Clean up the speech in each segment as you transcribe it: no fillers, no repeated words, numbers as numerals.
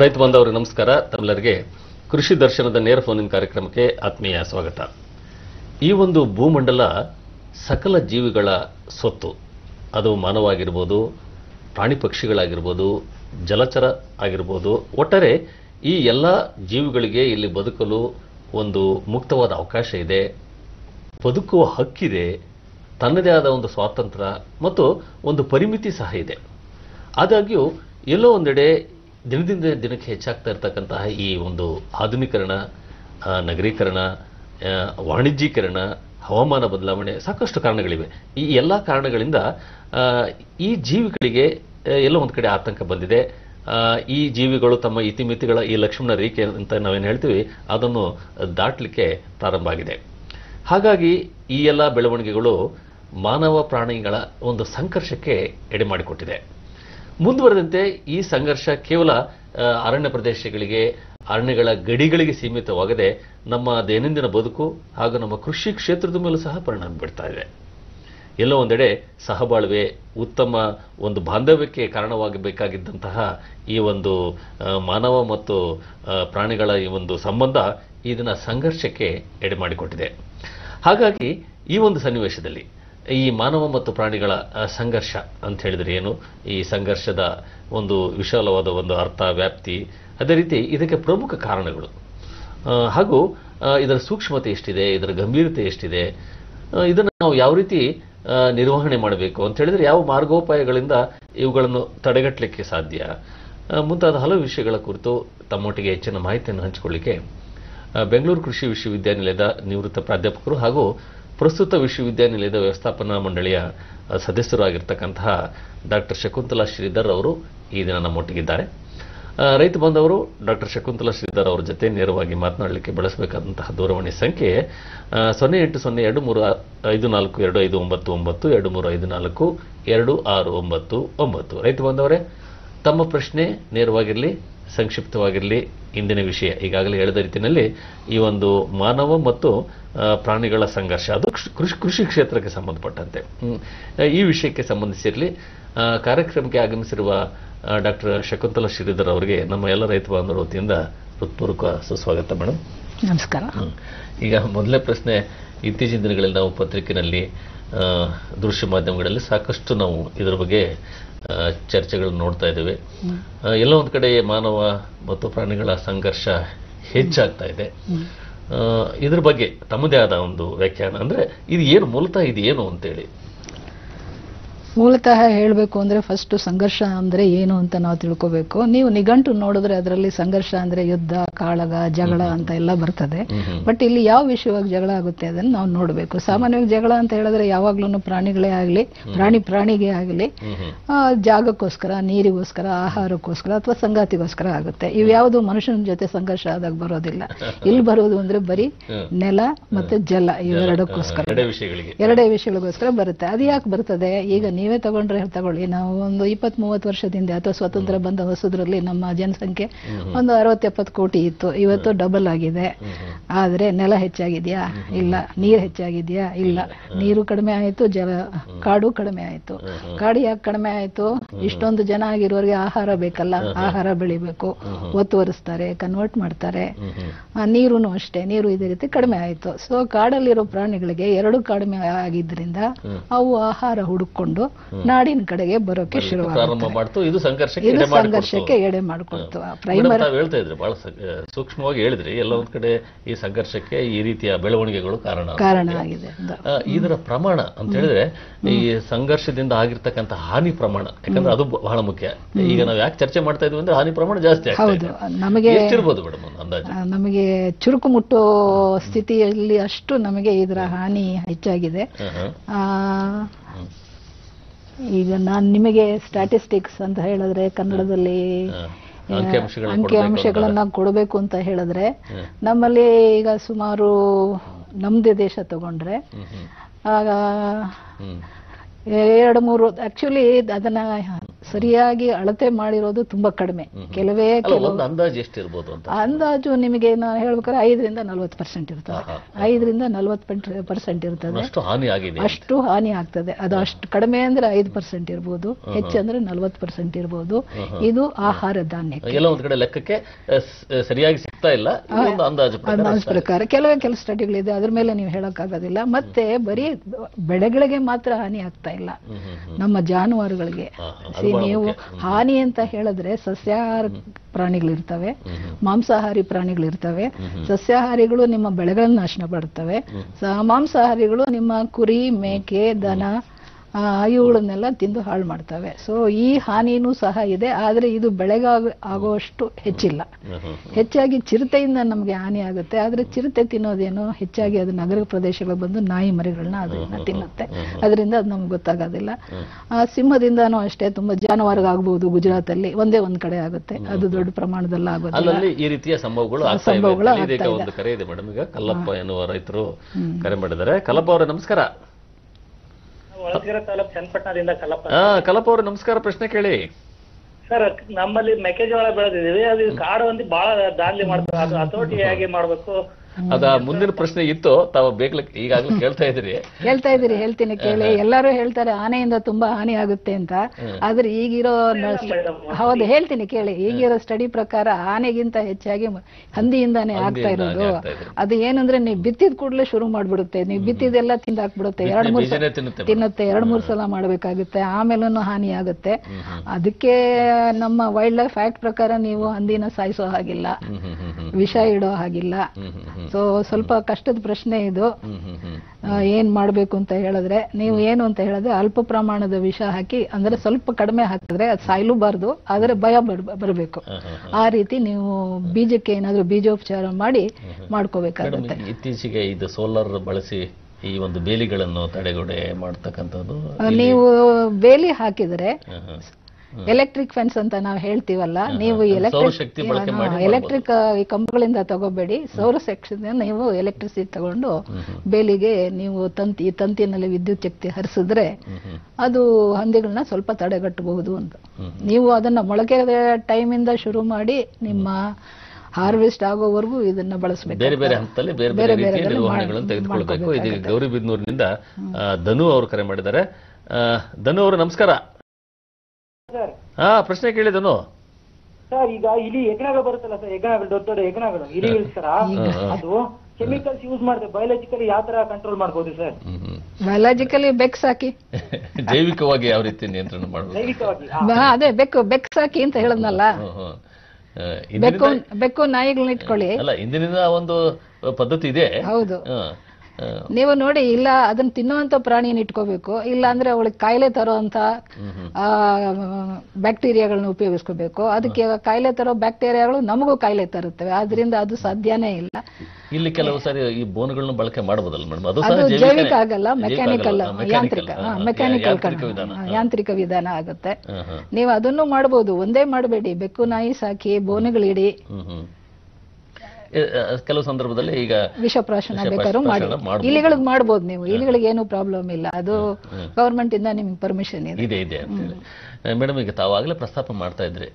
Retmanda Renamskara, Tamlerge, Kurshi Darshan of the Nerfon in Karakramke, Atmiya Wagata. Even though Boomandala, Sakala Jivigala, Sotu, Ado Mano Agribodu, Pani Pakshigal Agribodu, Jalachara Agribodu, Water E. Yella, Jivgalige, Illi Boduculu, Vondu Muktawa, Akashi de Poduku Haki de Tanada on the Swatantra, Moto, on the Parimiti Sahide. Adagio, yellow on the day, Dinithin Dinik Chak Thertakanta, Vondu, Hadunikarana, Nagri Karana, Wanjikarna, Hawana, Badlam, Sakasta Karnagalive. Yella Karnagalinda, E. Jivgalige, yellow on the Katanka Bandide, E. Jivigolotama, Itimitilla, electionary, and Tanavan Adano, Dartlike, Tarambagide. Hagagi, Yella Belavangolo, Manava Pranigala on the Sankarshake, Edimadikotide. Mundurante, E. Sangarsha Kevala, Arana Pradeshiglige, Arnegala Gedigali Simita Wagade, Nama Denindana Boduku, Haganama Kushik Shetrudumil Sahaparan Bertade. Yellow on the day, Sahabalwe, Uttama, on the Bandaveke, Karanawagabekagidantaha, even though Manava Moto, Pranigala, even though Sambanda, Idana Sangarshake, Edimadikotide. ಹಾಗಾಗಿ ಈ ಒಂದು ಸನ್ನಿವೇಶದಲ್ಲಿ ಈ ಮಾನವ ಮತ್ತು ಪ್ರಾಣಿಗಳ ಸಂಘರ್ಷ ಅಂತ ಹೇಳಿದ್ರೆ ಏನು ಈ ಸಂಘರ್ಷದ ಒಂದು ವಿಶಾಲವಾದ ಒಂದು ಅರ್ಥ ವ್ಯಾಪ್ತಿ ಅದೇ ರೀತಿ ಇದಕ್ಕೆ ಪ್ರಮುಖ ಕಾರಣಗಳು ಹಾಗೂ ಇದರ ಸೂಕ್ಷ್ಮತೆ ಎಷ್ಟಿದೆ ಇದರ ಗಂಭೀರತೆ ಎಷ್ಟಿದೆ ಇದನ್ನ ನಾವು ಯಾವ ರೀತಿ ನಿರ್ವಹಣೆ ಮಾಡಬೇಕು ಅಂತ ಹೇಳಿದ್ರೆ ಯಾವ ಮಾರ್ಗೋಪಾಯಗಳಿಂದ ಇವುಗಳನ್ನು ತಡೆಗಟ್ಟಲಿಕ್ಕೆ ಸಾಧ್ಯ ಮುಂತಾದ ಹಲವು ವಿಷಯಗಳ ಕುರಿತು ತಮ್ಮೊಟ್ಟಿಗೆ ಹೆಚ್ಚಿನ ಮಾಹಿತಿಯನ್ನು ಹಂಚಿಕೊಳ್ಳಲಿಕ್ಕೆ ಬೆಂಗಳೂರು ಕೃಷಿ ವಿಶ್ವವಿದ್ಯಾನಿಲಯದ ನಿವೃತ್ತ ಪ್ರಾಧ್ಯಾಪಕರು ಹಾಗೂ ಪ್ರಸ್ತುತ ವಿಶ್ವವಿದ್ಯಾನಿಲಯದ ವ್ಯವಸ್ಥಾಪನಾ ಮಂಡಳಿಯ ಸದಸ್ಯರಾಗಿರತಕ್ಕಂತ ಡಾ ಶಕುಂತಲಾ ಶ್ರೀಧರ್ ಅವರು ಈ ದಿನ ನಮ್ಮೊಟ್ಟಿಗಿದ್ದಾರೆ ರೈತ ಬಂದವರು ಡಾ ಶಕುಂತಲಾ ಶ್ರೀಧರ್ ಅವರ ಜೊತೆ ನೇರವಾಗಿ ಮಾತನಾಡಲಿಕ್ಕೆ ಬಳಸಬೇಕಾದಂತ ದೂರವಾಣಿ ಸಂಖ್ಯೆ 0802354299 23542699 ರೈತ ಬಂದವರೇ ತಮ್ಮ ಪ್ರಶ್ನೆ ನೇರವಾಗಿರಲಿ ಸಂಕ್ಷಿಪ್ತವಾಗಿರಲಿ ಇಂದಿನ ವಿಷಯ ಈಗಾಗಲೇ ಹೇಳಿದ ರೀತಿಯಲ್ಲಿ ಈ ಒಂದು ಮಾನವ ಮತ್ತು ಪ್ರಾಣಿಗಳ ಸಂಘರ್ಷ ಅದು ಕೃಷಿ ಕ್ಷೇತ್ರಕ್ಕೆ ಸಂಬಂಧಪಟ್ಟಂತೆ ಈ ವಿಷಯಕ್ಕೆ ಸಂಬಂಧಿಸಿರಲಿ ಕಾರ್ಯಕ್ರಮಕ್ಕೆ ಆಗಮಿಸಿರುವ ಡಾ ಶಕುಂತಲಾ ಶ್ರೀಧರ್ ಅವರಿಗೆ ನಮ್ಮ ಎಲ್ಲ ರೈತ ಬಾಂಧವರ ವತಿಯಿಂದ ಹೃತ್ಪೂರ್ವಕ ಸುಸ್ವಾಗತ ಮೇಡಮ್ ನಮಸ್ಕಾರ ಈಗ ಮೊದಲೇ ಪ್ರಶ್ನೆ ಇತ್ತೀಚಿನ ದಿನಗಳಲ್ಲಿ ನಾವು ಪತ್ರಿಕೆಯಲ್ಲಿ ದೃಶ್ಯ ಮಾಧ್ಯಮಗಳಲ್ಲಿ ಸಾಕಷ್ಟು ನಾವು ಇದರ ಬಗ್ಗೆ ಚರ್ಚೆಗಳನ್ನು ನೋಡ್ತಾ ಇದ್ದೇವೆ ಎಲ್ಲ ಒಂದು ಕಡೆ ಮಾನವ ಮತ್ತು ಪ್ರಾಣಿಗಳ ಸಂಘರ್ಷ ಹೆಚ್ಚಾಗ್ತಾ ಇದೆ ಇದರ ಬಗ್ಗೆ ತಮ್ಮದೇ ಆದ ಒಂದು ವ್ಯಾಖ್ಯಾನ ಅಂದ್ರೆ ಇದು ಏನು ಮೂಲತಃ ಇದು ಏನು ಅಂತ ಹೇಳಿ ಮೂಲತಃ ಹೇಳಬೇಕು ಅಂದ್ರೆ ಫಸ್ಟ್ ಸಂಘರ್ಷ ಅಂದ್ರೆ ಏನು ಅಂತ ನಾವು ತಿಳ್ಕೋಬೇಕು ನೀವು ನಿಘಂಟು ನೋಡಿದ್ರೆ ಅದರಲ್ಲಿ ಸಂಘರ್ಷ ಅಂದ್ರೆ ಯುದ್ಧ ಕಾಳಗ ಜಗಳ ಅಂತ ಎಲ್ಲ ಬರ್ತದೆ ಬಟ್ ಇಲ್ಲಿ ಯಾವ ವಿಷಯವಾಗಿ ಜಗಳ ಆಗುತ್ತೆ ಅದನ್ನ ನಾವು ನೋಡಬೇಕು ಸಾಮಾನ್ಯವಾಗಿ ಜಗಳ ಅಂತ ಹೇಳಿದ್ರೆ ಯಾವಾಗ್ಲೂ ಪ್ರಾಣಿಗಳೇ ಆಗಲಿ ಪ್ರಾಣಿಗೆ ಆಗಲಿ ಜಾಗಕ್ಕೋಸ್ಕರ ನೀರಿಗೋಸ್ಕರ ಆಹಾರಕ್ಕೋಸ್ಕರ ಅಥವಾ ಸಂಗಾತಿಗೋಸ್ಕರ ಆಗುತ್ತೆ ಇವು ಯಾವುದು ಮನುಷ್ಯನ ಜೊತೆ ಸಂಘರ್ಷ ಆದಾಗ ಬರೋದಿಲ್ಲ ಇಲ್ಲಿ ಬರೋದು ಅಂದ್ರೆ ಬರೀ ನೆಲ ಮತ್ತೆ ಜಲ ಇವೆರಡಕ್ಕೋಸ್ಕರ ಎರಡೇ ವಿಷಯಗಳಿಗೋಸ್ಕರ ಬರುತ್ತೆ ಅದು ಯಾಕೆ ಬರ್ತದೆ ಈಗ ನೀವೇ ತಗೊಳ್ಳಿ ನಾವು ಒಂದು 20-30 ವರ್ಷದಿಂದ ಅಥವಾ ಸ್ವಾತಂತ್ರ್ಯ ಬಂದ ಹೊಸದ್ರಲ್ಲಿ ನಮ್ಮ ಜನಸಂಖ್ಯೆ ಒಂದು 60-70 ಕೋಟಿ ಇತ್ತು ಇವತ್ತು ಡಬಲ್ ಆಗಿದೆ ಆದ್ರೆ ನೆಲ ಹೆಚ್ಚಾಗಿದ್ಯಾ ಇಲ್ಲ ನೀರು ಹೆಚ್ಚಾಗಿದ್ಯಾ ಇಲ್ಲ ನೀರು ಕಡಿಮೆ ಆಯಿತು ಕಾಡು ಕಡಿಮೆ ಆಯಿತು ಕಾಡು ಯಾಕೆ ಕಡಿಮೆ ಆಯಿತು ಇಷ್ಟೊಂದು ಜನ ಆಗಿರೋರಿಗೆ ಆಹಾರ ಬೇಕಲ್ಲ ಆಹಾರ ಬೆಳಿಬೇಕು ಒತ್ತುವರಿಸ್ತಾರೆ ಕನ್ವರ್ಟ್ ಮಾಡ್ತಾರೆ ನೀರು ಅಷ್ಟೇ ನೀರು ಇದೇ ರೀತಿ ಕಡಿಮೆ ಆಯಿತು ಸೊ ಕಾಡಲ್ಲಿರೋ ಪ್ರಾಣಿಗಳಿಗೆ ಎರಡು ಕಡಿಮೆ ಆಗಿದ್ದರಿಂದ ಅವು ಆಹಾರ ಹುಡುಕೊಂಡು ನಾಡಿನ ಕಡೆಗೆ ಬರೋಕೆ ಶುರುವಾಗುತ್ತೆ ಇದು ಸಂಘರ್ಷಕ್ಕೆ ಎಡೆ ಮಾಡಿಕೊಡ್ತು ಬಹಳ ಸೂಕ್ಷ್ಮವಾಗಿ ಹೇಳಿದ್ರಿ ಎಲ್ಲ ಒಂದ್ ಕಡೆ ಈ ಸಂಘರ್ಷಕ್ಕೆ ಈ ರೀತಿಯ ಬೆಳವಣಿಗೆಗಳು ಕಾರಣ ಆಗಿದೆ ಇದರ ಪ್ರಮಾಣ ಅಂತ ಹೇಳಿದ್ರೆ ಈ ಸಂಘರ್ಷದಿಂದ ಆಗಿರ್ತಕ್ಕಂಥ ಹಾನಿ ಪ್ರಮಾಣ ಯಾಕಂದ್ರೆ ಅದು ಬಹಳ ಮುಖ್ಯ ಈಗ ನಾವು ಯಾಕೆ ಚರ್ಚೆ ಮಾಡ್ತಾ ಇದ್ವಿ ಅಂದ್ರೆ ಹಾನಿ ಪ್ರಮಾಣ ಜಾಸ್ತಿ ಆಗಿದೆ ನಮಗೆ ಚುರುಕು ಮುಟ್ಟೋ ಸ್ಥಿತಿಯಲ್ಲಿ ಅಷ್ಟು ನಮಗೆ ಇದರ ಹಾನಿ ಹೆಚ್ಚಾಗಿದೆ ಈಗ ನಾನು ನಿಮಗೆ ಸ್ಟ್ಯಾಟಿಸ್ಟಿಕ್ಸ್ ಅಂತ ಹೇಳಿದ್ರೆ ಕನ್ನಡದಲ್ಲಿ ಅಂಕಿಅಂಶಗಳನ್ನ ಕೊಡಬೇಕು ಅಂತ ಹೇಳಿದ್ರೆ ನಮ್ಮಲ್ಲಿ ಈಗ ಸುಮಾರು ನಮ್ದೇ ದೇಶ ತಗೊಂಡ್ರೆ ಆಗ 2-3 ಆಕ್ಚುಲಿ ಅದನ್ನ ಸರಿಯಾಗಿ ಅಳತೆ ಮಾಡಿರೋದು ತುಂಬಾ ಕಡಿಮೆ ಕೆಲವೇ ಒಂದು ಅಂದಾಜು ಎಷ್ಟು ಇರಬಹುದು ಅಂತ ಅಂದಾಜು ನಿಮಗೆ ನಾನು ಹೇಳಬೇಕಾದ್ರೆ 5 ರಿಂದ 40% ಇರ್ತದೆ 5 ರಿಂದ 40% ಇರ್ತದೆ ಅಷ್ಟು ಹಾನಿ ಆಗ್ತದೆ ಅದು ಅಷ್ಟು ಕಡಿಮೆ ಅಂದ್ರೆ 5% ಇರಬಹುದು ಹೆಚ್ಚು ಅಂದ್ರೆ 40% ಇರಬಹುದು ಇದು ಆಹಾರ ಧಾನ್ಯಕ್ಕೆ ಎಲ್ಲ ಒಂದು ಕಡೆ ಲೆಕ್ಕಕ್ಕೆ ಸರಿಯಾಗಿ ಸಿಗ್ತಾ ಇಲ್ಲ ಒಂದು ಅಂದಾಜು ಪ್ರಕಾರ ಕೆಲವೇ ಕೆಲವು ಸ್ಟಡಿಗಳಿದೆ ಅದರ ಮೇಲೆ ನೀವು ಹೇಳೋಕ್ಕಾಗೋದಿಲ್ಲ ಮತ್ತೆ ಬರೀ ಬೆಳೆಗಳಿಗೆ ಮಾತ್ರ ಹಾನಿ ಆಗ್ತಾ ಇಲ್ಲ ನಮ್ಮ ಜಾನುವಾರುಗಳಿಗೆ ನೀವು ಹಾನಿ ಅಂತ ಹೇಳಿದ್ರೆ ಸಸ್ಯಾಹಾರ ಪ್ರಾಣಿಗಳಿರ್ತವೆ ಮಾಂಸಾಹಾರಿ ಪ್ರಾಣಿಗಳಿರ್ತವೆ ಸಸ್ಯಾಹಾರಿಗಳು ನಿಮ್ಮ ಬೆಳೆಗಳನ್ನು ನಾಶನ ಪಡ್ತವೆ ಮಾಂಸಾಹಾರಿಗಳು ನಿಮ್ಮ ಕುರಿ ಮೇಕೆ ದನ ಇವುಗಳನ್ನೆಲ್ಲ ತಿಂದು ಹಾಳು ಮಾಡ್ತವೆ ಸೊ ಈ ಹಾನಿನೂ ಸಹ ಇದೆ ಆದರೆ ಇದು ಬೆಳೆಗಾಗುವಷ್ಟು ಹೆಚ್ಚಿಲ್ಲ ಹೆಚ್ಚಾಗಿ ಚಿರತೆಯಿಂದ ನಮಗೆ ಹಾನಿ ಆಗುತ್ತೆ ಆದರೆ ಚಿರತೆ ತಿನ್ನೋದೇನು ಹೆಚ್ಚಾಗಿ ಅದು ನಗರ ಪ್ರದೇಶಗಳಿಗೆ ಬಂದು ನಾಯಿ ಮರಿಗಳನ್ನ ಅದನ್ನ ತಿನ್ನುತ್ತೆ ಅದರಿಂದ ಅದು ನಮ್ಗೆ ಗೊತ್ತಾಗೋದಿಲ್ಲ ಸಿಂಹದಿಂದಾನು ಅಷ್ಟೇ ತುಂಬಾ ಜಾನುವಾರುಗಾಗಬಹುದು ಗುಜರಾತ್ ಅಲ್ಲಿ ಒಂದೇ ಒಂದ್ ಕಡೆ ಆಗುತ್ತೆ ಅದು ದೊಡ್ಡ ಪ್ರಮಾಣದಲ್ಲಿ ಆಗುತ್ತೆ ಈ ರೀತಿಯ ಸಂಭವಗಳು ಒಂದು ಕರೆ ಇದೆ ಮೇಡಮ್ ಈಗ ಕಲ್ಲಪ್ಪ ಎನ್ನುವ ರೈತರು ಕರೆ ಮಾಡಿದ್ದಾರೆ ಕಲ್ಲಪ್ಪ ಅವರೇ ನಮಸ್ಕಾರ ಕಲ್ಲಪ್ಪ ಅವರು ನಮಸ್ಕಾರ ಪ್ರಶ್ನೆ ಕೇಳಿ ಸರ್ ನಮ್ಮಲ್ಲಿ ಮೆಕ್ಕೆಜೋಳ ಬೆಳೆದಿದ್ದೀವಿ ಅದು ಕಾಡು ಒಂದು ಬಹಳ ದಾಂಧಲಿ ಮಾಡ್ತಾರೆ ಅದು ಹತೋಟಿ ಹೇಗೆ ಮಾಡ್ಬೇಕು ಅದ ಮುಂದಿನ ಪ್ರಶ್ನೆ ಇತ್ತು ತಾವು ಬೇಕಲಿಕ್ಕೆ ಈಗಾಗಲೇ ಹೇಳ್ತಾ ಇದ್ದೀರಿ ಹೇಳ್ತೀನಿ ಕೇಳಿ ಎಲ್ಲರೂ ಹೇಳ್ತಾರೆ ಆನೆಯಿಂದ ತುಂಬಾ ಹಾನಿ ಆಗುತ್ತೆ ಅಂತ ಆದ್ರೆ ಈಗಿರೋ ಹೌದು ಹೇಳ್ತೀನಿ ಕೇಳಿ ಈಗಿರೋ ಸ್ಟಡಿ ಪ್ರಕಾರ ಆನೆಗಿಂತ ಹೆಚ್ಚಾಗಿ ಹಂದಿಯಿಂದಾನೇ ಆಗ್ತಾ ಇರೋದು ಅದು ಏನಂದ್ರೆ ನೀವು ಬಿತ್ತಿದ ಕೂಡಲೇ ಶುರು ಮಾಡ್ಬಿಡುತ್ತೆ ನೀವು ಬಿತ್ತಿದೆಲ್ಲ ತಿಂದಾಕ್ಬಿಡುತ್ತೆ 2-3 ಸಲ ಮಾಡ್ಬೇಕಾಗುತ್ತೆ ಆಮೇಲೂ ಹಾನಿ ಆಗುತ್ತೆ ಅದಕ್ಕೆ ನಮ್ಮ ವೈಲ್ಡ್ ಲೈಫ್ ಆಕ್ಟ್ ಪ್ರಕಾರ ನೀವು ಹಂದಿನ ಸಾಯಿಸೋ ಹಾಗಿಲ್ಲ ವಿಷ ಇಡೋ ಹಾಗಿಲ್ಲ ಸೊ ಸ್ವಲ್ಪ ಕಷ್ಟದ ಪ್ರಶ್ನೆ ಇದು ಏನ್ ಮಾಡ್ಬೇಕು ಅಂತ ಹೇಳಿದ್ರೆ ನೀವು ಏನು ಅಂತ ಹೇಳಿದ್ರೆ ಅಲ್ಪ ಪ್ರಮಾಣದ ವಿಷ ಹಾಕಿ ಅಂದ್ರೆ ಸ್ವಲ್ಪ ಕಡಿಮೆ ಹಾಕಿದ್ರೆ ಅದು ಸಾಯ್ಲೂಬಾರ್ದು ಆದ್ರೆ ಭಯ ಬರಬೇಕು ಆ ರೀತಿ ನೀವು ಬೀಜಕ್ಕೆ ಏನಾದ್ರೂ ಬೀಜೋಪಚಾರ ಮಾಡಿ ಮಾಡ್ಕೋಬೇಕಾಗುತ್ತೆ ಇತ್ತೀಚೆಗೆ ಇದು ಸೋಲಾರ್ ಬಳಸಿ ಈ ಒಂದು ಬೇಲಿಗಳನ್ನು ತಡೆಗೋಡೆ ಮಾಡ್ತಕ್ಕಂಥದ್ದು ನೀವು ಬೇಲಿ ಹಾಕಿದ್ರೆ ಎಲೆಕ್ಟ್ರಿಕ್ ಫೆನ್ಸ್ ಅಂತ ನಾವು ಹೇಳ್ತೀವಲ್ಲ ನೀವು ಎಲೆಕ್ಟ್ರಿಕ್ ಕಂಬಗಳಿಂದ ತಗೋಬೇಡಿ ಸೌರಶಕ್ತಿಯಿಂದ ನೀವು ಎಲೆಕ್ಟ್ರಿಸಿಟಿ ತಗೊಂಡು ಬೇಲಿಗೆ ನೀವು ತಂತಿನಲ್ಲಿ ವಿದ್ಯುತ್ ಶಕ್ತಿ ಹರಿಸಿದ್ರೆ ಅದು ಹಂದಿಗಳನ್ನ ಸ್ವಲ್ಪ ತಡೆಗಟ್ಟಬಹುದು ಅಂತ ನೀವು ಅದನ್ನ ಮೊಳಕೆ ಟೈಮಿಂದ ಶುರು ಮಾಡಿ ನಿಮ್ಮ ಹಾರ್ವೆಸ್ಟ್ ಆಗೋವರೆಗೂ ಇದನ್ನ ಬಳಸಬೇಕು ಬೇರೆ ಬೇರೆ ಹಂತದಲ್ಲಿ ಬೇರೆ ಬೇರೆ ರೀತಿಯ ನಿರ್ವಹಣೆಗಳನ್ನು ತೆಗೆದುಕೊಳ್ಳಬೇಕು ಇದೀಗ ಗೌರಿಬಿದನೂರಿನಿಂದ ಧನು ಅವರು ಕರೆ ಮಾಡಿದ್ದಾರೆ ಧನು ಅವರು ನಮಸ್ಕಾರ ಹಾ ಪ್ರಶ್ನೆ ಕೇಳಿದನು ಸರ್ ಈಗ ಇಲ್ಲಿ ಹೆಗ್ಣಗಳು ಬರುತ್ತಲ್ಲ ಸರ್ ಹೆಗ್ಣಗಳು ದೊಡ್ಡ ದೊಡ್ಡ ಹೆಗ್ಣಗಳು ಇಲಿಗಳು ಸರ್ ಅದು ಕೆಮಿಕಲ್ಸ್ ಯೂಸ್ ಮಾಡಿದ್ರೆ ಬಯಾಲಜಿಕಲಿ ಯಾವ ತರ ಕಂಟ್ರೋಲ್ ಮಾಡ್ಬೋದು ಸರ್ ಬಯಾಲಜಿಕಲಿ ಬೆಕ್ಸ್ ಹಾಕಿ ಜೈವಿಕವಾಗಿ ಯಾವ ರೀತಿ ನಿಯಂತ್ರಣ ಮಾಡ್ಬೋದು ಜೈವಿಕವಾಗಿ ಅದೇ ಬೆಕ್ಸ್ ಹಾಕಿ ಅಂತ ಹೇಳದ್ನಲ್ಲ ಬೆಕ್ಕು ನಾಯಿಗಳನ್ನ ಇಟ್ಕೊಳ್ಳಿ ಅಲ್ಲ ಇಂದಿನಿಂದ ಒಂದು ಪದ್ಧತಿ ಇದೆ ಹೌದು ನೀವು ನೋಡಿ ಇಲ್ಲ ಅದನ್ನ ತಿನ್ನುವಂತ ಪ್ರಾಣಿನ ಇಟ್ಕೋಬೇಕು ಇಲ್ಲ ಅಂದ್ರೆ ಅವಳಿಗೆ ಕಾಯಿಲೆ ತರುವಂತ ಬ್ಯಾಕ್ಟೀರಿಯಾಗಳನ್ನ ಉಪಯೋಗಿಸ್ಕೋಬೇಕು ಅದಕ್ಕೆ ಕಾಯಿಲೆ ತರೋ ಬ್ಯಾಕ್ಟೀರಿಯಾಗಳು ನಮಗೂ ಕಾಯಿಲೆ ತರುತ್ತವೆ ಆದ್ರಿಂದ ಅದು ಸಾಧ್ಯನೇ ಇಲ್ಲ ಇಲ್ಲಿ ಕೆಲವು ಸಾರಿ ಈ ಬೋನ್ಗಳನ್ನ ಬಳಕೆ ಮಾಡಬಹುದಲ್ಲ ಮೇಡಮ್ ಅದು ಜೈವಿಕ ಆಗಲ್ಲ ಮೆಕ್ಯಾನಿಕಲ್ ಯಾಂತ್ರಿಕ ವಿಧಾನ ಆಗುತ್ತೆ ನೀವು ಅದನ್ನು ಮಾಡಬಹುದು ಒಂದೇ ಮಾಡಬೇಡಿ ಬೆಕ್ಕು ನಾಯಿ ಸಾಕಿ ಬೋನುಗಳಿಡಿ ಕೆಲವು ಸಂದರ್ಭದಲ್ಲಿ ಈಗ ವಿಷಪ್ರಾಶನ ಬೇಕಾದ್ರೂ ಮಾಡಿ ಇಲಿಗಳಿಗೆ ಮಾಡ್ಬೋದು ನೀವು ಇಲಿಗಳಿಗೆ ಏನು ಪ್ರಾಬ್ಲಮ್ ಇಲ್ಲ ಅದು ಗವರ್ಮೆಂಟ್ ಇಂದ ನಿಮ್ಗೆ ಪರ್ಮಿಷನ್ ಇದೆ ಇದೆ ಅಂತೇಳಿ ಮೇಡಮ್ ಈಗ ತಾವಾಗಲೇ ಪ್ರಸ್ತಾಪ ಮಾಡ್ತಾ ಇದ್ರೆ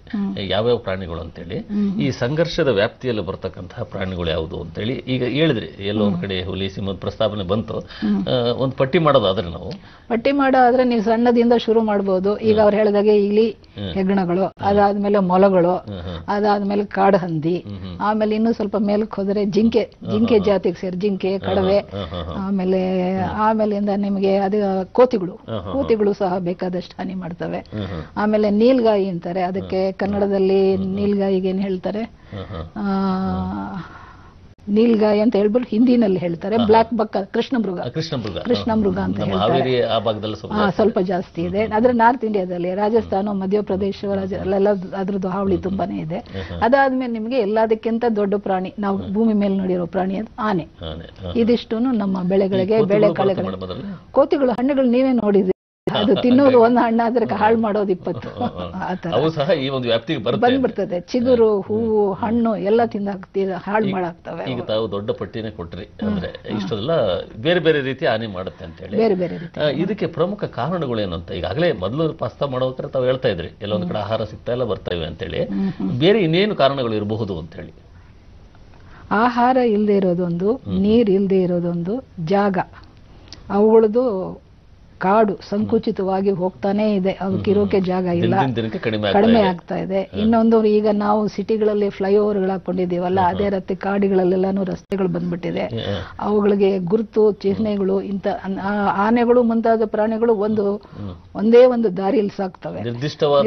ಯಾವ್ಯಾವ ಪ್ರಾಣಿಗಳು ಅಂತೇಳಿ ಈ ಸಂಘರ್ಷದ ವ್ಯಾಪ್ತಿಯಲ್ಲಿ ಬರ್ತಕ್ಕಂತಹ ಪ್ರಾಣಿಗಳು ಯಾವುದು ಅಂತೇಳಿ ಈಗ ಹೇಳಿದ್ರಿ ಎಲ್ಲೋ ಒಂದ್ ಕಡೆ ಹುಲಿ ಸಿಂಹದ ಪ್ರಸ್ತಾಪನೆ ಬಂತು ಒಂದು ಪಟ್ಟಿ ಮಾಡೋದಾದ್ರೆ ನಾವು ಪಟ್ಟಿ ಮಾಡೋದಾದ್ರೆ ನೀವು ಸಣ್ಣದಿಂದ ಶುರು ಮಾಡ್ಬೋದು ಈಗ ಅವ್ರು ಹೇಳಿದಾಗೆ ಇಲಿ ಹೆಗ್ಗಣಗಳು ಅದಾದ್ಮೇಲೆ ಮೊಲಗಳು ಅದಾದ್ಮೇಲೆ ಕಾಡು ಹಂದಿ ಆಮೇಲೆ ಇನ್ನೂ ಸ್ವಲ್ಪ ಮೇಲಕ್ಕೆ ಹೋದ್ರೆ ಜಿಂಕೆ ಜಾತಿಗೆ ಸೇರಿ ಜಿಂಕೆ ಕಡವೆ ಆಮೇಲಿಂದ ನಿಮಗೆ ಅದು ಕೋತಿಗಳು ಸಹ ಬೇಕಾದಷ್ಟು ಹಾನಿ ಮಾಡ್ತವೆ ಆಮೇಲೆ ನೀಲ್ಗಾಯಿ ಅಂತಾರೆ ಅದಕ್ಕೆ ಕನ್ನಡದಲ್ಲಿ ನೀಲ್ಗಾಯಿಗೆ ಏನ್ ಹೇಳ್ತಾರೆ ನೀಲ್ಗಾಯಿ ಅಂತ ಹೇಳ್ಬಿಟ್ಟು ಹಿಂದಿನಲ್ಲಿ ಹೇಳ್ತಾರೆ ಬ್ಲಾಕ್ ಬಕ್ ಕೃಷ್ಣ ಮೃಗ ಅಂತ ಹೇಳ್ತಾರೆ ಸ್ವಲ್ಪ ಜಾಸ್ತಿ ಇದೆ ಆದ್ರೆ ನಾರ್ತ್ ಇಂಡಿಯಾದಲ್ಲಿ ರಾಜಸ್ಥಾನ ಮಧ್ಯಪ್ರದೇಶ ಅದ್ರದ್ದು ಹಾವಳಿ ತುಂಬಾನೇ ಇದೆ ಅದಾದ್ಮೇಲೆ ನಿಮ್ಗೆ ಎಲ್ಲದಕ್ಕಿಂತ ದೊಡ್ಡ ಪ್ರಾಣಿ ನಾವು ಭೂಮಿ ಮೇಲೆ ನೋಡಿರೋ ಪ್ರಾಣಿ ಅದು ಆನೆ ಇದಿಷ್ಟು ನಮ್ಮ ಬೆಳೆಗಳಿಗೆ ಬೆಳೆ ಕಳೆಗಳು ಕೋತಿಗಳು ಹಣ್ಣುಗಳು ನೀವೇ ನೋಡಿದ್ರಿ ಅದು ತಿನ್ನೋದು ಒಂದು ಹಣ್ಣಾದ್ರೆ ಹಾಳು ಮಾಡೋದು 20 ಅವು ಸಹ ಈ ಒಂದು ವ್ಯಾಪ್ತಿಗೆ ಬರ್ತದೆ. ಚಿಗುರು, ಹೂವು, ಹಣ್ಣು ಎಲ್ಲ ತಿಂದ ಹಾಳು ಮಾಡಾಗ್ತವೆ. ಈಗ ತಾವು ದೊಡ್ಡ ಪಟ್ಟಿನೇ ಕೊಟ್ರಿ ಅಂದ್ರೆ ಇಷ್ಟೆಲ್ಲ ಬೇರೆ ಬೇರೆ ರೀತಿ ಹಾನಿ ಮಾಡುತ್ತೆ ಅಂತ ಹೇಳಿ. ಬೇರೆ ಬೇರೆ ಇದಕ್ಕೆ ಪ್ರಮುಖ ಕಾರಣಗಳೇನು ಅಂತ ಈಗಾಗಲೇ ಮೊದಲು ಪಾಸ್ತಾ ಮಾಡೋತ್ರ ತಾವು ಹೇಳ್ತಾ ಇದ್ರಿ, ಎಲ್ಲೊಂದು ಕಡೆ ಆಹಾರ ಸಿಗ್ತಾ ಇಲ್ಲ, ಬರ್ತಾ ಇವೆ ಅಂತೇಳಿ. ಬೇರೆ ಇನ್ನೇನು ಕಾರಣಗಳು ಇರಬಹುದು ಅಂತ ಹೇಳಿ? ಆಹಾರ ಇಲ್ಲದೆ ಇರೋದೊಂದು, ನೀರು ಇಲ್ಲದೆ ಇರೋದೊಂದು, ಜಾಗ. ಅವುಗಳದು ಕಾಡು ಸಂಕುಚಿತವಾಗಿ ಹೋಗ್ತಾನೆ ಇದೆ, ಅವಕ್ಕಿರೋಕೆ ಜಾಗ ಇಲ್ಲ, ಕಡಿಮೆ ಆಗ್ತಾ ಇದೆ. ಇನ್ನೊಂದು, ಈಗ ನಾವು ಸಿಟಿಗಳಲ್ಲಿ ಫ್ಲೈಓವರ್ಗಳು ಹಾಕೊಂಡಿದ್ದೀವಲ್ಲ, ಅದೇ ರೀತಿ ಕಾಡುಗಳಲ್ಲೆಲ್ಲಾನು ರಸ್ತೆಗಳು ಬಂದ್ಬಿಟ್ಟಿದೆ. ಅವುಗಳಿಗೆ ಗುರುತು ಚಿಹ್ನೆಗಳು, ಇಂಥ ಆನೆಗಳು ಮುಂತಾದ ಪ್ರಾಣಿಗಳು ಒಂದೇ ಒಂದು ದಾರಿಯಲ್ಲಿ ಸಾಕ್ತವೆ,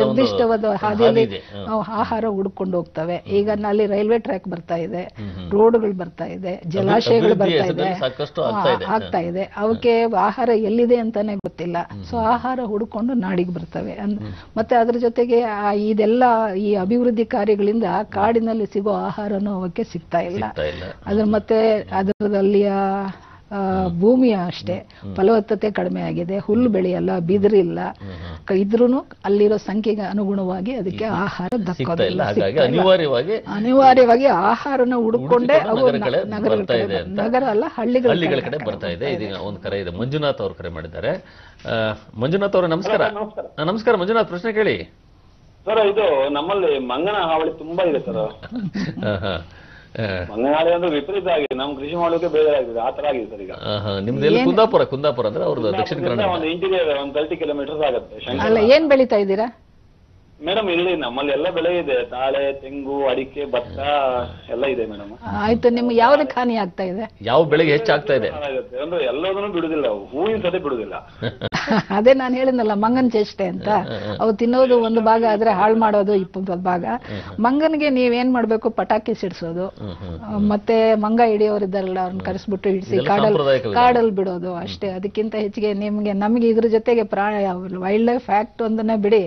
ನಿರ್ದಿಷ್ಟವಾದ ಹಾದಿಯಲ್ಲಿ ಆಹಾರ ಹುಡ್ಕೊಂಡು ಹೋಗ್ತವೆ. ಈಗ ಅಲ್ಲಿ ರೈಲ್ವೆ ಟ್ರ್ಯಾಕ್ ಬರ್ತಾ ಇದೆ, ರೋಡ್ಗಳು ಬರ್ತಾ ಇದೆ, ಜಲಾಶಯಗಳು ಬರ್ತಾ ಇದೆ, ಆಗ್ತಾ ಇದೆ. ಅವಕ್ಕೆ ಆಹಾರ ಎಲ್ಲಿದೆ ಅಂತಾನೆ ಗೊತ್ತಿಲ್ಲ. ಸೊ ಆಹಾರ ಹುಡ್ಕೊಂಡು ನಾಡಿಗೆ ಬರ್ತವೆ. ಮತ್ತೆ ಅದ್ರ ಜೊತೆಗೆ ಇದೆಲ್ಲ ಈ ಅಭಿವೃದ್ಧಿ ಕಾರ್ಯಗಳಿಂದ ಕಾಡಿನಲ್ಲಿ ಸಿಗೋ ಆಹಾರನೂ ಅವಕ್ಕೆ ಸಿಗ್ತಾ ಇಲ್ಲ. ಅದ್ರ ಮತ್ತೆ ಅದರದಲ್ಲಿಯ ಭೂಮಿಯ ಅಷ್ಟೇ ಫಲವತ್ತತೆ ಕಡಿಮೆ ಆಗಿದೆ, ಹುಲ್ಲು ಬೆಳೆಯಲ್ಲ, ಬಿದಿರಿಲ್ಲ. ಇದ್ರೂ ಅಲ್ಲಿರೋ ಸಂಖ್ಯೆಗೆ ಅನುಗುಣವಾಗಿ ಅದಕ್ಕೆ ಆಹಾರ ದಕ್ಕೋದಿಲ್ಲ. ಅನಿವಾರ್ಯವಾಗಿ ಆಹಾರನ ಹುಡುಕೊಂಡೇ ನಗರ ಅಲ್ಲ, ಹಳ್ಳಿಗಳ ಕಡೆ ಬರ್ತಾ ಇದೆ. ಇದೀಗ ಒಂದು ಕರೆ ಇದೆ, ಮಂಜುನಾಥ್ ಅವರು ಕರೆ ಮಾಡಿದ್ದಾರೆ. ಮಂಜುನಾಥ್ ಅವರು ನಮಸ್ಕಾರ. ನಮಸ್ಕಾರ ಮಂಜುನಾಥ್, ಪ್ರಶ್ನೆ ಕೇಳಿ ಸರ್. ಇದು ನಮ್ಮಲ್ಲಿ ಮಂಗನ ಹಾವಳಿ ತುಂಬಾ ಇದೆ ಸರ್. ಮಂಗನಾಳಿ ಅಂದ್ರೆ ವಿಪರೀತ ಆಗಿದೆ, ನಮ್ ಕೃಷಿ ಮಾಡೋಕೆ ಬೇಜಾರಾಗಿದೆ, ಆತರ ಆಗಿದೆ ಸರ್. ಈಗ ನಿಮ್ದೆಲ್ಲ ಕುಂದಾಪುರ ಅಂದ್ರೆ ಅವ್ರದ್ದು ದಕ್ಷಿಣ ಕನ್ನಡ ಒಂದು ಇಂಟೀರಿಯರ್ ಒಂದು 30 ಕಿಲೋಮೀಟರ್ಸ್ ಆಗುತ್ತೆ. ಅಲ್ಲ, ಏನ್ ಬೆಳೀತಾ ಇದ್ದೀರಾ ಮೇಡಮ್? ಇಲ್ಲಿ ನಮ್ಮಲ್ಲಿ ಎಲ್ಲ ಬೆಳೆ ಇದೆ, ತಾಳೆ, ತೆಂಗು, ಅಡಿಕೆ, ಭತ್ತ ಎಲ್ಲ ಇದೆ ಮೇಡಮ್. ಆಯ್ತು, ನಿಮ್ಗೆ ಯಾವ್ದಕ್ಕೆ ಹಾನಿ ಆಗ್ತಾ ಇದೆ? ಯಾವ ಬೆಳೆಗೆ ಹೆಚ್ಚಾಗ್ತಾ ಇದೆ ಅಂದ್ರೆ ಎಲ್ಲದನ್ನು ಬಿಡುದಿಲ್ಲ, ಹೂವಿನ ಸತೆ ಬಿಡುದಿಲ್ಲ. ಅದೇ ನಾನು ಹೇಳಿದ್ನಲ್ಲ ಮಂಗನ್ ಚೇಷ್ಟೆ ಅಂತ. ಅವು ತಿನ್ನೋದು ಒಂದು ಭಾಗ ಆದ್ರೆ ಹಾಳು ಮಾಡೋದು 20 ಭಾಗ. ಮಂಗನ್ಗೆ ನೀವೇನ್ ಮಾಡ್ಬೇಕು, ಪಟಾಕಿ ಸಿಡಿಸೋದು, ಮತ್ತೆ ಮಂಗ ಹಿಡಿಯೋರಿದ್ದಾರಲ್ಲ ಅವ್ರನ್ನ ಕರೆಸ್ಬಿಟ್ಟು ಹಿಡಿಸಿ ಕಾಡಲ್ಲಿ ಬಿಡೋದು ಅಷ್ಟೇ. ಅದಕ್ಕಿಂತ ಹೆಚ್ಚಿಗೆ ನಮ್ಗೆ ಇದ್ರ ಜೊತೆಗೆ ವೈಲ್ಡ್ ಲೈಫ್ ಆಕ್ಟ್ ಒಂದನ್ನ ಬಿಡಿ,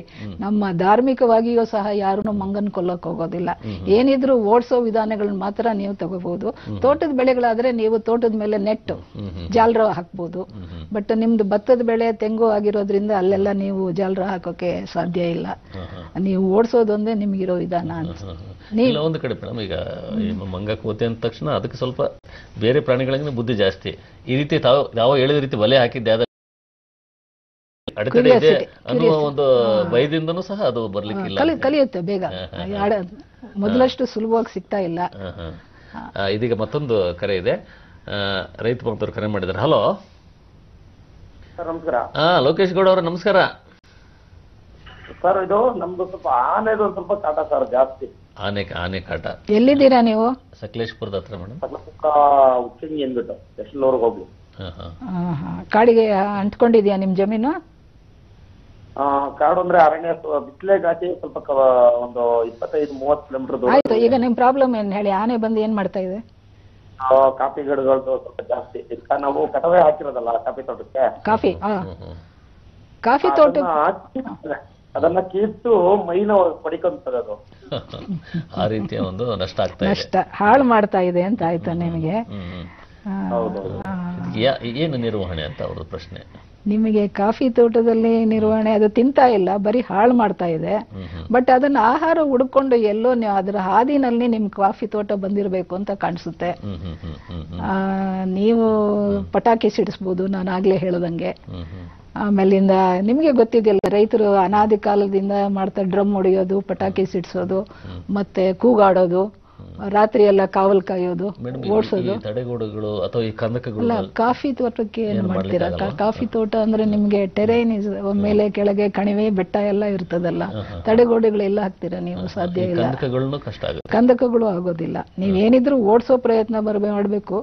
ನಮ್ಮ ಧಾರ್ಮಿಕವಾಗಿಯೂ ಸಹ ಯಾರನ್ನು ಮಂಗನ್ ಕೊಲ್ಲಕ್ ಹೋಗೋದಿಲ್ಲ. ಏನಿದ್ರು ಓಡಿಸೋ ವಿಧಾನಗಳನ್ನ ಮಾತ್ರ ನೀವು ತಗೋಬಹುದು. ತೋಟದ ಬೆಳೆಗಳಾದ್ರೆ ನೀವು ತೋಟದ ಮೇಲೆ ನೆಟ್ಟು ಜಾಲರ ಹಾಕ್ಬಹುದು. ಬಟ್ ನಿಮ್ದು ಭತ್ತದ ಬೆಳೆ, ತೆಂಗು ಆಗಿರೋದ್ರಿಂದ ಅಲ್ಲೆಲ್ಲ ನೀವು ಜಾಲರ ಹಾಕೋಕೆ ಸಾಧ್ಯ ಇಲ್ಲ. ನೀವು ಓಡಿಸೋದೊಂದೇ ನಿಮ್ಗಿರೋ ವಿಧಾನ ಅನ್ಸುತ್ತೆ. ಒಂದು ಕಡೆ ಮೇಡಮ್, ಈಗ ಮಂಗ ಕೋತೆ ಅಂದ ತಕ್ಷಣ ಅದಕ್ಕೆ ಸ್ವಲ್ಪ ಬೇರೆ ಪ್ರಾಣಿಗಳಿಗೆ ಬುದ್ಧಿ ಜಾಸ್ತಿ. ಈ ರೀತಿ ತಾವು ಯಾವ ಹೇಳಿದ ರೀತಿ ಬಲೆ ಹಾಕಿದ್ದೆ, ಅಡೆತಡೆ ಇದೆ ಅನ್ನುವ ಒಂದು ಭಯದಿಂದನೂ ಸಹ ಅದು ಬರ್ಲಿಕ್ಕಿಲ್ಲ, ಕಲಿಯುತ್ತೆ ಬೇಗ, ಮೊದಲಷ್ಟು ಸುಲಭವಾಗಿ ಸಿಗ್ತಾ ಇಲ್ಲ. ಇದೀಗ ಮತ್ತೊಂದು ಕರೆ ಇದೆ, ರೈತ ಭಕ್ತರು ಕರೆ ಮಾಡಿದ್ದಾರೆ. ಹಲೋ ನಮಸ್ಕಾರ. ಲೋಕೇಶ್ ಗೌಡ ಅವರು ನಮಸ್ಕಾರ ಸರ್. ಇದು ನಮ್ದು ಸ್ವಲ್ಪ ಆನೆದು ಸ್ವಲ್ಪ ಕಾಟ ಸರ್, ಜಾಸ್ತಿ ಆನೆ ಕಾಟ. ಎಲ್ಲಿದ್ದೀರಾ ನೀವು? ಸಕಲೇಶ್ಪುರದ ಹತ್ರ ಮೇಡಮ್, ಉಚ್ಚಿಂಗಿ ಅಂದ್ಬಿಟ್ಟು ಎಷ್ಟೋರ್ಗೆ ಹೋಗ್ಲಿ. ಕಾಡಿಗೆ ಅಂಟ್ಕೊಂಡಿದ್ಯಾ ನಿಮ್ ಜಮೀನು? ಕಾಡು ಅಂದ್ರೆ ಅರಣ್ಯ, ಬಿಸಿಲೆ ಗಾತಿ ಸ್ವಲ್ಪ ಒಂದು 25-30 ಕಿಲೋಮೀಟರ್. ಆಯ್ತು, ಈಗ ನಿಮ್ ಪ್ರಾಬ್ಲಮ್ ಏನ್ ಹೇಳಿ? ಆನೆ ಬಂದು ಏನ್ ಮಾಡ್ತಾ ಇದೆ? ಕಾಫಿ ಗಿಡಗಳು ಸ್ವಲ್ಪ ಜಾಸ್ತಿ, ನಾವು ಕಟವೆ ಹಾಕಿರೋದಲ್ಲ ಕಾಫಿ ತೋಟಕ್ಕೆ, ಕಾಫಿ ತೋಟ ಅದನ್ನ ಕೀರ್ತು ಮೈನ ಪಡಿಕೊಂತದೆ, ಅದು ಆ ರೀತಿಯ ಒಂದು ನಷ್ಟ ಆಗ್ತಾ ಇದೆ, ನಷ್ಟ ಹಾಳು ಮಾಡ್ತಾ ಇದೆ ಅಂತ. ಆಯ್ತಾ ನಿಮಗೆ? ಏನು ನಿರ್ವಹಣೆ ಅಂತ ಅವ್ರ ಪ್ರಶ್ನೆ. ನಿಮಗೆ ಕಾಫಿ ತೋಟದಲ್ಲಿ ನಿರ್ವಹಣೆ, ಅದು ತಿಂತಾ ಇಲ್ಲ, ಬರೀ ಹಾಳು ಮಾಡ್ತಾ ಇದೆ. ಬಟ್ ಅದನ್ನ ಆಹಾರ ಹುಡ್ಕೊಂಡು ಎಲ್ಲೋ ಅದರ ಹಾದಿನಲ್ಲಿ ನಿಮ್ ಕಾಫಿ ತೋಟ ಬಂದಿರಬೇಕು ಅಂತ ಕಾಣಿಸುತ್ತೆ. ನೀವು ಪಟಾಕಿ ಸಿಡಿಸ್ಬೋದು, ನಾನು ಆಗ್ಲೇ ಹೇಳ್ದಂಗೆ. ಆಮೇಲಿಂದ ನಿಮ್ಗೆ ಗೊತ್ತಿದೆಯಲ್ಲ, ರೈತರು ಅನಾದಿ ಕಾಲದಿಂದ ಮಾಡ್ತಾ ಡ್ರಮ್ ಹೊಡೆಯೋದು, ಪಟಾಕಿ ಸಿಡಿಸೋದು, ಮತ್ತೆ ಕೂಗಾಡೋದು, ರಾತ್ರಿ ಎಲ್ಲ ಕಾವಲ್ ಕಾಯೋದು, ಓಡಿಸೋದು, ತಡೆಗೋಡೆಗಳು ಅಥವಾ ಈ ಕಂದಕಗಳು. ಕಾಫಿ ತೋಟಕ್ಕೆ ಏನು ಮಾಡ್ತೀರಾ? ಕಾಫಿ ತೋಟ ಅಂದ್ರೆ ನಿಮ್ಗೆ ಟೆರೈನ್ ಮೇಲೆ ಕೆಳಗೆ ಕಣಿವೆ, ಬೆಟ್ಟ ಎಲ್ಲ ಇರ್ತದಲ್ಲ, ತಡೆಗೋಡೆಗಳೆಲ್ಲ ಹಾಕ್ತೀರಾ ನೀವು? ಸಾಧ್ಯ ಇಲ್ಲ, ಕಂದಕಗಳು ಆಗೋದಿಲ್ಲ. ನೀವೇನಿದ್ರು ಓಡಿಸೋ ಪ್ರಯತ್ನ ಮಾಡಬೇಕು.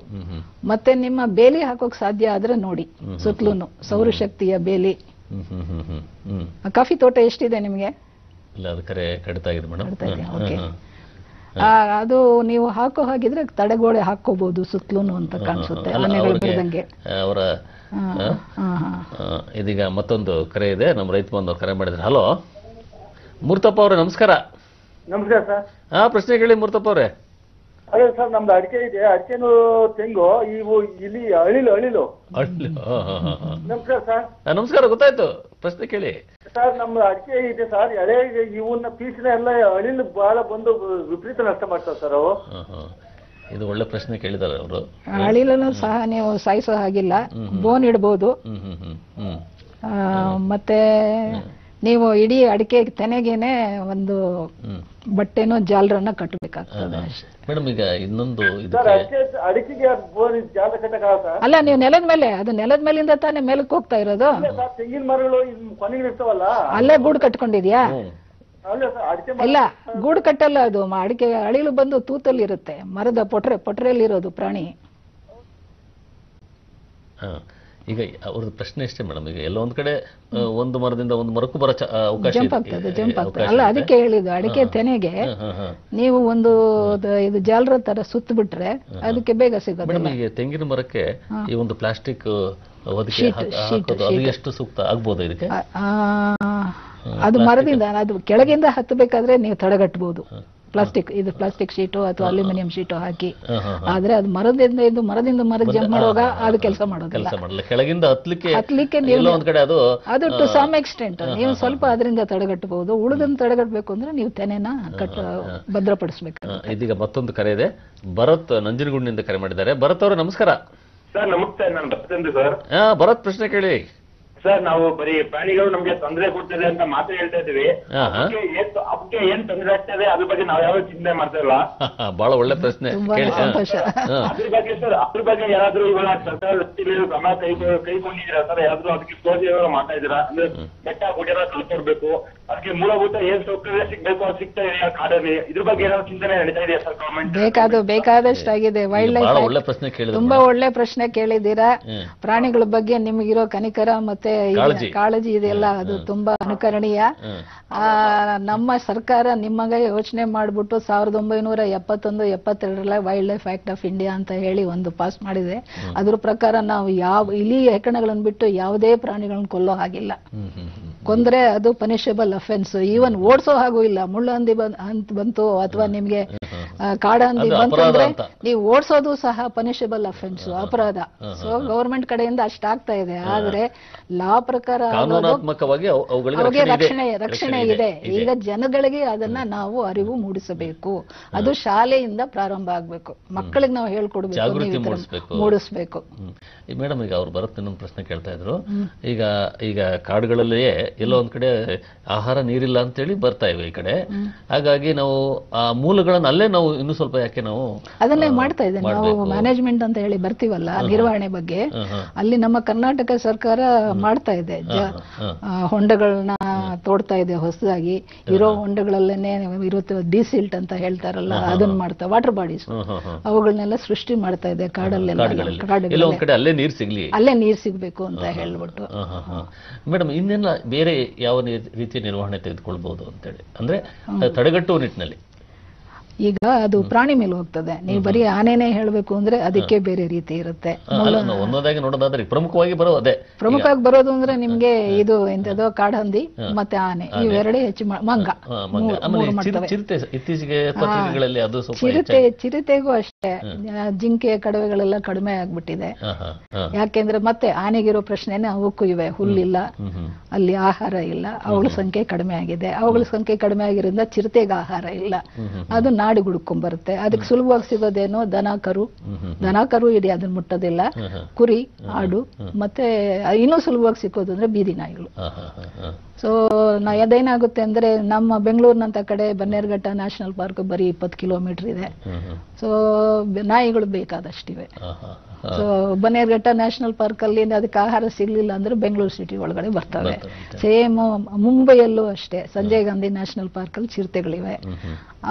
ಮತ್ತೆ ನಿಮ್ಮ ಬೇಲಿ ಹಾಕೋಕ್ ಸಾಧ್ಯ ಆದ್ರೆ ನೋಡಿ, ಸುತ್ತಲೂ ಸೌರಶಕ್ತಿಯ ಬೇಲಿ. ಕಾಫಿ ತೋಟ ಎಷ್ಟಿದೆ ನಿಮ್ಗೆ? ಇಲ್ಲ, ಅದಕ್ಕೆ ಕಡಿತಾ ಇದೆ ಮೇಡಮ್. ಅದು ನೀವು ಹಾಕೋ ಹಾಗಿದ್ರೆ ತಡೆಗೋಡೆ ಹಾಕೋಬಹುದು ಸುತ್ತಲೂ ಅಂತ ಕಾಣಿಸುತ್ತೆ, ಆನೆಗಳು ಬಿಡದಂಗೆ ಅವರ. ಇದೀಗ ಮತ್ತೊಂದು ಕರೆ ಇದೆ, ನಮ್ಮ ರೈತ ಬಂದವರು ಕರೆ ಮಾಡಿದ್ರು. ಹಲೋ ಮೂರ್ತಪ್ಪ ಅವರೇ ನಮಸ್ಕಾರ. ನಮಸ್ಕಾರ ಸರ್. ಪ್ರಶ್ನೆ ಕೇಳಿ ಮೂರ್ತಪ್ಪ ಅವರೇ. ಅದೇ ಸರ್ ನಮ್ದು ಅಡಿಕೆ ಇದೆ, ಅಡಿಕೆನು ತೆಂಗು ಇವು ಇಲ್ಲಿ ಅಳಿಲು ಅಳಿಲು ಅಳಿಲು. ನಮಸ್ಕಾರ ಸರ್. ನಮಸ್ಕಾರ, ಗೊತ್ತಾಯ್ತು, ಪ್ರಶ್ನೆ ಕೇಳಿ ಸರ್. ನಮ್ದು ಅಡಿಕೆ ಇದೆ ಸರ್, ಎಳೆ ಇವನ್ನ ಪೀಸಿನ ಎಲ್ಲ ಅಳಿಲು ಬಹಳ ಬಂದು ವಿಪರೀತ ನಷ್ಟ ಮಾಡ್ತಾರೆ ಸರ್ ಅವು. ಇದು ಒಳ್ಳೆ ಪ್ರಶ್ನೆ ಕೇಳಿದಾರೆ ಅವರು. ಅಳಿಲನ್ನು ಸಹ ನೀವು ಸಾಯಿಸೋ ಹಾಗಿಲ್ಲ, ಬೋನ್ ಇಡಬಹುದು. ಮತ್ತೆ ನೀವು ಇಡೀ ಅಡಿಕೆ ತೆನೆಗೇನೆ ಒಂದು ಬಟ್ಟೆನೋ ಜಾಲರನ್ನ ಕಟ್ಟಬೇಕಾಗ್ತದೆ. ಮೇಡಮ್ ಈಗ ಇನ್ನೊಂದು ಅಡಿಕೆಗೆ ಅಲ್ಲ, ನೀವು ನೆಲದ ಮೇಲೆ, ಅದು ನೆಲದ ಮೇಲಿಂದ ತಾನೇ ಮೇಲಕ್ಕೆ ಹೋಗ್ತಾ ಇರೋದು. ತೆಂಗಿನ ಮರಗಳು ಕೊನೆಗಿರ್ತಾವಲ್ಲ, ಅಲ್ಲೇ ಗೂಡು ಕಟ್ಕೊಂಡಿದ್ಯಾ? ಇಲ್ಲ, ಗೂಡು ಕಟ್ಟಲ್ಲ ಅದು. ಅಡಿಕೆ ಅಳಿಲು ಬಂದು ತೂತಲ್ಲಿರುತ್ತೆ, ಮರದ ಪೊಟ್ರೆಯಲ್ಲಿರೋದು ಪ್ರಾಣಿ. ಈಗ ಅವ್ರದ್ದು ಪ್ರಶ್ನೆ ಇಷ್ಟೇ ಮೇಡಮ್. ಈಗ ಎಲ್ಲ ಒಂದ್ ಕಡೆ ಒಂದು ಮರದಿಂದ ಒಂದು ಮರಕ್ಕೂ ಬರೋ ಅವಕಾಶ ಅಲ್ಲ, ಅದಕ್ಕೆ ಹೇಳಿದ್ದು ಅಡಿಕೆ ತೆನೆಗೆ ನೀವು ಒಂದು ಇದು ಜಾಲರ ತರ ಸುತ್ತ ಬಿಟ್ರೆ ಅದಕ್ಕೆ ಬೇಗ ಸಿಗುತ್ತೆ. ತೆಂಗಿನ ಮರಕ್ಕೆ ಈ ಒಂದು ಪ್ಲಾಸ್ಟಿಕ್ ಹೊದಿಕೆ ಹಾಕೋದು ಅದು ಎಷ್ಟು ಸೂಕ್ತ ಆಗ್ಬೋದು ಇದಕ್ಕೆ? ಅದು ಮರದಿಂದ ಅದು ಕೆಳಗಿಂದ ಹತ್ತಬೇಕಾದ್ರೆ ನೀವು ತಡೆಗಟ್ಟಬಹುದು. ಪ್ಲಾಸ್ಟಿಕ್ ಇದು ಪ್ಲಾಸ್ಟಿಕ್ ಶೀಟು ಅಥವಾ ಅಲ್ಯೂಮಿನಿಯಂ ಶೀಟು ಹಾಕಿ. ಆದ್ರೆ ಅದು ಮರದಿಂದ ಇದು ಮರದಿಂದ ಮರದ ಜಂಪ್ ಮಾಡುವಾಗ ಅದು ಕೆಲಸ ಮಾಡೋದಿಲ್ಲ. ಕೆಳಗಿಂದ ಹತ್ತಲಿಕ್ಕೆ ಅದು ಸಮ್ ಎಕ್ಸ್ಟೆಂಟ್ ನೀವು ಸ್ವಲ್ಪ ಅದರಿಂದ ತಡೆಗಟ್ಟಬಹುದು. ಉಳಿದನ್ನು ತಡೆಗಟ್ಟಬೇಕು ಅಂದ್ರೆ ನೀವು ತೆನೆನ ಭದ್ರಪಡಿಸಬೇಕು. ಇದೀಗ ಮತ್ತೊಂದು ಕರೆ ಇದೆ. ಭರತ್ ನಂಜನಗೂಡಿನಿಂದ ಕರೆ ಮಾಡಿದ್ದಾರೆ. ಭರತ್ ಅವರು ನಮಸ್ಕಾರ. ಸರ್ ನಮಸ್ತೆ, ನಾನು ಭರತ್ ಸರ್. ಭರತ್, ಪ್ರಶ್ನೆ ಕೇಳಿ ಸರ್. ನಾವು ಬರೀ ಪ್ರಾಣಿಗಳು ನಮ್ಗೆ ತೊಂದರೆ ಕೊಡ್ತದೆ ಅಂತ ಮಾತ್ರ ಹೇಳ್ತಾ ಇದೀವಿ, ಅದಕ್ಕೆ ಏನ್ ತೊಂದರೆ ಆಗ್ತದೆ ಅದ್ರ ಬಗ್ಗೆ ನಾವ್ ಯಾವ ಚಿಂತೆ ಮಾಡ್ತಾ ಇಲ್ಲ. ಬಹಳ ಒಳ್ಳೆ ಪ್ರಶ್ನೆ. ಅದ್ರ ಬಗ್ಗೆ ಸರ್, ಅದ್ರ ಬಗ್ಗೆ ಯಾರಾದ್ರೂ ಇವಾಗ ಸರ್ಕಾರದಲ್ಲಿ ಕ್ರಮ ಕೈಗೊಂಡಿದ್ದೀರಾ ಸರ್? ಯಾರಾದ್ರೂ ಅದಕ್ಕೆ ಯೋಜನೆ ಮಾಡ್ತಾ ಇದೀರಾ? ಅಂದ್ರೆ ಬೆಟ್ಟ ಗುಡಿಯರ ಕಳ್ಕೊಡ್ಬೇಕು, ಅದಕ್ಕೆ ಮೂಲಭೂತ ಏನ್ ಸೌಕರ್ಯ ಸಿಗ್ಬೇಕು, ಅದು ಸಿಗ್ತಾ ಇದೆಯಾ ಕಾಡಲ್ಲಿ? ಇದ್ರ ಬಗ್ಗೆ ಏನಾದ್ರು ಚಿಂತನೆ ನಡೀತಾ ಇದೆಯಾ ಸರ್ ಗವರ್ಮೆಂಟ್? ಬೇಕಾದಷ್ಟಾಗಿದೆ. ವೈಲ್ಡ್ ಲೈಫ್ ತುಂಬಾ ಒಳ್ಳೆ ಪ್ರಶ್ನೆ ಕೇಳಿದೀರಾ. ಪ್ರಾಣಿಗಳ ಬಗ್ಗೆ ನಿಮಗಿರೋ ಕನಿಕರ ಮತ್ತೆ ಕಾಳಜಿ ಇದೆಯಲ್ಲ ಅದು ತುಂಬಾ ಅನುಕರಣೀಯ. ನಮ್ಮ ಸರ್ಕಾರ ನಿಮಗೆ ಯೋಚನೆ ಮಾಡ್ಬಿಟ್ಟು 1971-72 wild life act of India ಅಂತ ಹೇಳಿ ಒಂದು ಪಾಸ್ ಮಾಡಿದೆ. ಅದ್ರ ಪ್ರಕಾರ ನಾವು ಯಾವ ಇಲಿ ಹೆಕ್ಕಣಗಳನ್ನು ಬಿಟ್ಟು ಯಾವುದೇ ಪ್ರಾಣಿಗಳನ್ನ ಕೊಲ್ಲೋ ಹಾಗಿಲ್ಲ. ಕೊಂದ್ರೆ ಅದು ಪನಿಷಬಲ್ ಅಫೆನ್ಸ್. ಈವನ್ ಓಡಿಸೋ ಹಾಗೂ ಇಲ್ಲ. ಮುಳ್ಳಹಂದಿ ಅಂತ ಬಂತು ಅಥವಾ ನಿಮ್ಗೆ ಕಾಡಹಂದಿ ಬಂತು ಅಂದ್ರೆ ನೀವು ಓಡಿಸೋದು ಸಹ ಪನಿಷಬಲ್ ಅಫೆನ್ಸ್, ಅಪರಾಧ. ಸೊ ಗವರ್ಮೆಂಟ್ ಕಡೆಯಿಂದ ಅಷ್ಟಾಗ್ತಾ ಇದೆ. ಆದ್ರೆ ಲಾ ಪ್ರಕಾರ ಅವರಿಗೆ ರಕ್ಷಣೆ ಇದೆ. ಈಗ ಜನಗಳಿಗೆ ಅದನ್ನ ನಾವು ಅರಿವು ಮೂಡಿಸಬೇಕು. ಅದು ಶಾಲೆಯಿಂದ ಪ್ರಾರಂಭ ಆಗ್ಬೇಕು, ಮಕ್ಕಳಿಗೆ ನಾವು ಹೇಳ್ಕೊಡ್ಬೇಕು, ಮೂಡಿಸ್ಬೇಕು. ಮೇಡಮ್ ಈಗ ಅವ್ರು ಬರುತ್ತೆ ನಮ್ಮ ಪ್ರಶ್ನೆ ಕೇಳ್ತಾ ಇದ್ರು. ಈಗ ಈಗ ಕಾಡುಗಳಲ್ಲಿಯೇ ಎಲ್ಲೋ ಒಂದ್ ಕಡೆ ಆಹಾರ ನೀರಿಲ್ಲ ಅಂತೇಳಿ ಬರ್ತಾ ಇವೆ ಈ ಕಡೆ. ಹಾಗಾಗಿ ನಾವು ಆ ಮೂಲಗಳನ್ನ ಅಲ್ಲೇ ನಾವು ಇನ್ನು ಸ್ವಲ್ಪ ಯಾಕೆ ನಾವು ಅದನ್ನೇ ಮಾಡ್ತಾ ಇದ್ದೇವೆ. ನಾವು ಮ್ಯಾನೇಜ್ಮೆಂಟ್ ಅಂತ ಹೇಳಿ ಬರ್ತೀವಲ್ಲ, ನಿರ್ವಹಣೆ ಬಗ್ಗೆ ಅಲ್ಲಿ ನಮ್ಮ ಕರ್ನಾಟಕ ಸರ್ಕಾರ ಮಾಡ್ತಾ ಇದೆ. ಹೊಂಡಗಳನ್ನ ತೋಡ್ತಾ ಇದೆ ಹೊಸದಾಗಿ. ಇರೋ ಹೊಂಡಗಳಲ್ಲೇನೆ ಇರುತ್ತೆ ಡಿಸಿಲ್ಟ್ ಅಂತ ಹೇಳ್ತಾರಲ್ಲ, ಅದನ್ನ ಮಾಡ್ತಾ ವಾಟರ್ ಬಾಡೀಸ್ ಅವುಗಳನ್ನೆಲ್ಲ ಸೃಷ್ಟಿ ಮಾಡ್ತಾ ಇದೆ ಕಾಡಲ್ಲೆಲ್ಲ. ಅಲ್ಲೇ ನೀರ್ ಸಿಗ್ಬೇಕು ಅಂತ ಹೇಳ್ಬಿಟ್ಟು. ಮೇಡಮ್ ಇನ್ನೆಲ್ಲ ಬೇರೆ ಯಾವ ರೀತಿ ನಿರ್ವಹಣೆ ತೆಗೆದುಕೊಳ್ಬಹುದು ಅಂತೇಳಿ ಅಂದ್ರೆ ತಡೆಗಟ್ಟುವ ನಿಟ್ಟಿನಲ್ಲಿ? ಈಗ ಅದು ಪ್ರಾಣಿ ಮೇಲೆ ಹೋಗ್ತದೆ. ನೀವು ಬರೀ ಆನೆನೇ ಹೇಳ್ಬೇಕು ಅಂದ್ರೆ ಅದಕ್ಕೆ ಬೇರೆ ರೀತಿ ಇರುತ್ತೆ. ಒಂದೊಂದಾಗಿ ನೋಡೋದಾದ್ರೆ ಪ್ರಮುಖವಾಗಿ ಬರೋದೇ, ಪ್ರಮುಖವಾಗಿ ಬರೋದು ಅಂದ್ರೆ ನಿಮ್ಗೆ ಇದು ಎಂತದೋ ಕಾಡಹಂದಿ ಮತ್ತೆ ಆನೆ, ಇವೆರಡೇ ಹೆಚ್ಚು. ಮಂಗ, ಇತ್ತೀಚೆಗೆ ಚಿರತೆಗೂ ಅಷ್ಟೇ ಜಿಂಕೆ ಕಡವೆಗಳೆಲ್ಲ ಕಡಿಮೆ ಆಗ್ಬಿಟ್ಟಿದೆ. ಯಾಕೆಂದ್ರೆ ಮತ್ತೆ ಆನೆಗಿರೋ ಪ್ರಶ್ನೆನೆ ಅವಕ್ಕೂ ಇವೆ. ಹುಲ್ಲಿಲ್ಲ, ಅಲ್ಲಿ ಆಹಾರ ಇಲ್ಲ, ಅವುಗಳ ಸಂಖ್ಯೆ ಕಡಿಮೆ ಆಗಿದೆ. ಅವುಗಳ ಸಂಖ್ಯೆ ಕಡಿಮೆ ಆಗಿರೋದ್ರಿಂದ ಚಿರತೆಗೆ ಆಹಾರ ಇಲ್ಲ, ಅದು ನಾಡಿ ಹುಡ್ಕೊಂಡ್ ಬರುತ್ತೆ. ಅದಕ್ಕೆ ಸುಲಭವಾಗಿ ಸಿಗೋದೇನೋ ದನ ಕರು ಇಡೀ ಅದನ್ನ ಮುಟ್ಟೋದಿಲ್ಲ. ಕುರಿ, ಆಡು, ಮತ್ತೆ ಇನ್ನೂ ಸುಲಭವಾಗಿ ಸಿಕ್ಕೋದು ಅಂದ್ರೆ ಬೀದಿ ನಾಯಿಗಳು. ಸೊ ಅದೇನಾಗುತ್ತೆ ಅಂದ್ರೆ ನಮ್ಮ ಬೆಂಗಳೂರಿನಂತ ಕಡೆ ಬನ್ನೇರುಘಟ್ಟ ನ್ಯಾಷನಲ್ ಪಾರ್ಕ್ ಬರೀ 20 ಕಿಲೋಮೀಟರ್ ಇದೆ. ಸೊ ನಾಯಿಗಳು ಬೇಕಾದಷ್ಟಿವೆ. ಸೊ ಬನ್ನೇರುಘಟ್ಟ ನ್ಯಾಷನಲ್ ಪಾರ್ಕ್ ಅಲ್ಲಿ ಅದಕ್ಕೆ ಆಹಾರ ಸಿಗ್ಲಿಲ್ಲ ಅಂದ್ರೆ ಬೆಂಗಳೂರು ಸಿಟಿ ಒಳಗಡೆ ಬರ್ತವೆ. ಸೇಮ್ ಮುಂಬೈಯಲ್ಲೂ ಅಷ್ಟೇ ಸಂಜಯ್ ಗಾಂಧಿ ನ್ಯಾಷನಲ್ ಪಾರ್ಕ್ ಅಲ್ಲಿ ಚಿರತೆಗಳಿವೆ.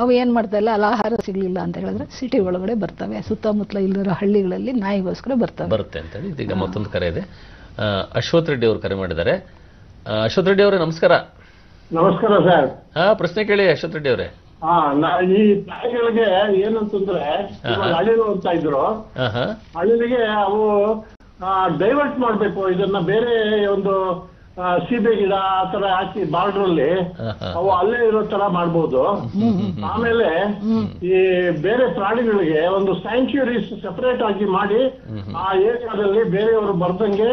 ಅವು ಏನ್ ಮಾಡ್ತಾ ಇಲ್ಲ, ಅಲ್ಲಿ ಆಹಾರ ಸಿಗ್ಲಿಲ್ಲ ಅಂತ ಹೇಳಿದ್ರೆ ಸಿಟಿ ಒಳಗಡೆ ಬರ್ತವೆ. ಸುತ್ತಮುತ್ತಲ ಇಲ್ಲಿರೋ ಹಳ್ಳಿಗಳಲ್ಲಿ ನಾಯಿಗೋಸ್ಕರ ಬರುತ್ತೆ ಅಂತ ಹೇಳಿ. ಇದೀಗ ಮತ್ತೊಂದು ಕರೆ ಇದೆ. ಅಶ್ವಥ್ ರೆಡ್ಡಿ ಅವರು ಕರೆ ಮಾಡಿದ್ದಾರೆ. ಅಶ್ವಥ್ ರೆಡ್ಡಿ ಅವರೇ ನಮಸ್ಕಾರ. ನಮಸ್ಕಾರ ಸರ್. ಪ್ರಶ್ನೆ ಕೇಳಿ ಅಶ್ವಥ್ ರೆಡ್ಡಿ ಅವರೇ. ಈ ಪ್ರಾಣಿಗಳಿಗೆ ಏನಂತಂದ್ರೆ ಅಳಿಲು ಅಂತ ಇದ್ರು, ಅಳಿಲಿಗೆ ಅವು ಡೈವರ್ಟ್ ಮಾಡ್ಬೇಕು. ಇದನ್ನ ಬೇರೆ ಒಂದು ಸೀಬೆಗಿಡ ಆ ತರ ಹಾಕಿ ಬಾರ್ಡರ್ ಅಲ್ಲಿ ಅವು ಅಲ್ಲೇ ಇರೋ ತರ ಮಾಡ್ಬೋದು. ಆಮೇಲೆ ಈ ಬೇರೆ ಪ್ರಾಣಿಗಳಿಗೆ ಒಂದು ಸ್ಯಾಂಕ್ಚುರೀಸ್ ಸೆಪರೇಟ್ ಆಗಿ ಮಾಡಿ ಆ ಏರಿಯಾದಲ್ಲಿ ಬೇರೆಯವರು ಬರ್ದಂಗೆ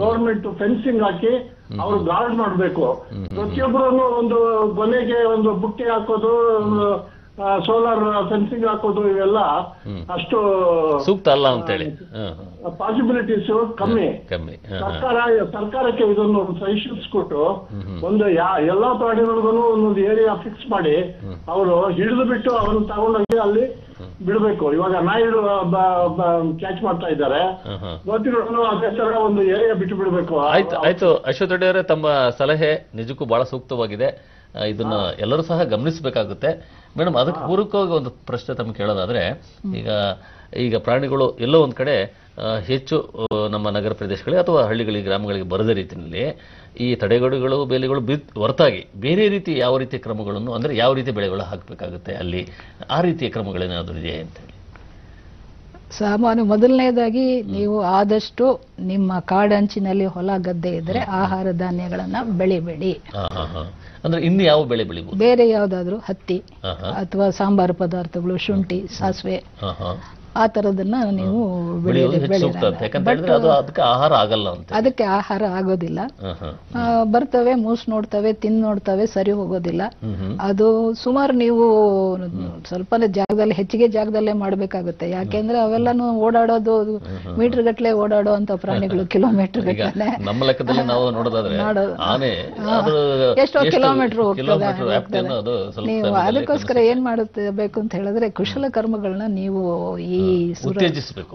ಗೌರ್ಮೆಂಟ್ ಫೆನ್ಸಿಂಗ್ ಹಾಕಿ ಅವ್ರು ಗಾರ್ಡ್ ಮಾಡ್ಬೇಕು. ಪ್ರತಿಯೊಬ್ಬರು ಒಂದು ಕೊನೆಗೆ ಒಂದು ಬುಟ್ಟಿ ಹಾಕೋದು, ಸೋಲಾರ್ ಫೆನ್ಸಿಂಗ್ ಹಾಕೋದು, ಇವೆಲ್ಲ ಅಷ್ಟು ಸೂಕ್ತ ಅಲ್ಲ ಅಂತೇಳಿ ಪಾಸಿಬಿಲಿಟೀಸ್ ಕಮ್ಮಿ. ಸರ್ಕಾರಕ್ಕೆ ಇದನ್ನು ಸಜೆಷನ್ಸ್ ಕೊಟ್ಟು ಒಂದು ಎಲ್ಲಾ ಪ್ರಾಣಿಗಳಿಗೂ ಒಂದೊಂದು ಏರಿಯಾ ಫಿಕ್ಸ್ ಮಾಡಿ ಅವರು ಹಿಡಿದು ಬಿಟ್ಟು ಅವ್ರನ್ನ ತಗೊಂಡೋಗಿ ಅಲ್ಲಿ ಬಿಡ್ಬೇಕು. ಇವಾಗ ನಾಯಿಡು ಕ್ಯಾಚ್ ಮಾಡ್ತಾ ಇದ್ದಾರೆ, ಅದೇ ತರ ಒಂದು ಏರಿಯಾ ಬಿಟ್ಟು ಬಿಡ್ಬೇಕು. ಆಯ್ತು ಆಯ್ತು ಅಶ್ವಥ್ ರೆಡ್ಡಿ ಅವರೇ, ತಮ್ಮ ಸಲಹೆ ನಿಜಕ್ಕೂ ಬಹಳ ಸೂಕ್ತವಾಗಿದೆ. ಇದನ್ನ ಎಲ್ಲರೂ ಸಹ ಗಮನಿಸಬೇಕಾಗುತ್ತೆ. ಮೇಡಮ್, ಅದಕ್ಕೆ ಪೂರಕವಾಗಿ ಒಂದು ಪ್ರಶ್ನೆ ತಮ್ಗೆ ಕೇಳೋದಾದ್ರೆ, ಈಗ ಈಗ ಪ್ರಾಣಿಗಳು ಎಲ್ಲೋ ಒಂದು ಕಡೆ ಹೆಚ್ಚು ನಮ್ಮ ನಗರ ಪ್ರದೇಶಗಳಿಗೆ ಅಥವಾ ಹಳ್ಳಿಗಳಿಗೆ ಗ್ರಾಮಗಳಿಗೆ ಬರದ ರೀತಿಯಲ್ಲಿ ಈ ತಡೆಗೋಡೆಗಳು ಬೇಲಿಗಳು ಹೊರತಾಗಿ ಬೇರೆ ರೀತಿ ಯಾವ ರೀತಿಯ ಕ್ರಮಗಳನ್ನು, ಅಂದರೆ ಯಾವ ರೀತಿಯ ಬೆಳೆಗಳು ಹಾಕಬೇಕಾಗುತ್ತೆ, ಅಲ್ಲಿ ಆ ರೀತಿಯ ಕ್ರಮಗಳೇನಾದರೂ ಇದೆಯೇ ಅಂತೇಳಿ? ಸಾಮಾನು ಮೊದಲನೇದಾಗಿ ನೀವು ಆದಷ್ಟು ನಿಮ್ಮ ಕಾಡಂಚಿನಲ್ಲಿ ಹೊಲ ಗದ್ದೆ ಇದ್ರೆ ಆಹಾರ ಧಾನ್ಯಗಳನ್ನ ಬೆಳಿಬೇಡಿ. ಅಂದ್ರೆ ಇನ್ನು ಯಾವ ಬೆಳೆ ಬೆಳಿಬಹುದು? ಬೇರೆ ಯಾವ್ದಾದ್ರು ಹತ್ತಿ ಅಥವಾ ಸಾಂಬಾರು ಪದಾರ್ಥಗಳು, ಶುಂಠಿ, ಸಾಸಿವೆ, ಆ ತರದನ್ನ ನೀವು ಅದಕ್ಕೆ ಆಹಾರ ಆಗೋದಿಲ್ಲ. ಬರ್ತವೆ, ಮೂಸ್ ನೋಡ್ತವೆ, ತಿಂದು ನೋಡ್ತವೆ, ಸರಿ ಹೋಗೋದಿಲ್ಲ. ಅದು ಸುಮಾರು ನೀವು ಸ್ವಲ್ಪನೇ ಜಾಗದಲ್ಲಿ, ಹೆಚ್ಚಿಗೆ ಜಾಗದಲ್ಲೇ ಮಾಡ್ಬೇಕಾಗುತ್ತೆ. ಯಾಕೆಂದ್ರೆ ಅವೆಲ್ಲಾನು ಓಡಾಡೋದು ಮೀಟರ್ ಗಟ್ಟಲೆ ಓಡಾಡೋ ಅಂತ ಪ್ರಾಣಿಗಳು, ಕಿಲೋಮೀಟರ್ ಗಟ್ಟಲೆ. ನಮ್ಮ ಲೆಕ್ಕದಲ್ಲಿ ನಾವು ನೋಡೋದಾದ್ರೆ ಎಷ್ಟೋ ಕಿಲೋಮೀಟರ್ ಹೋಗ್ತದೆ. ನೀವು ಅದಕ್ಕೋಸ್ಕರ ಏನ್ ಮಾಡಬೇಕು ಅಂತ ಹೇಳಿದ್ರೆ, ಕುಶಲ ಕರ್ಮಗಳನ್ನ ನೀವು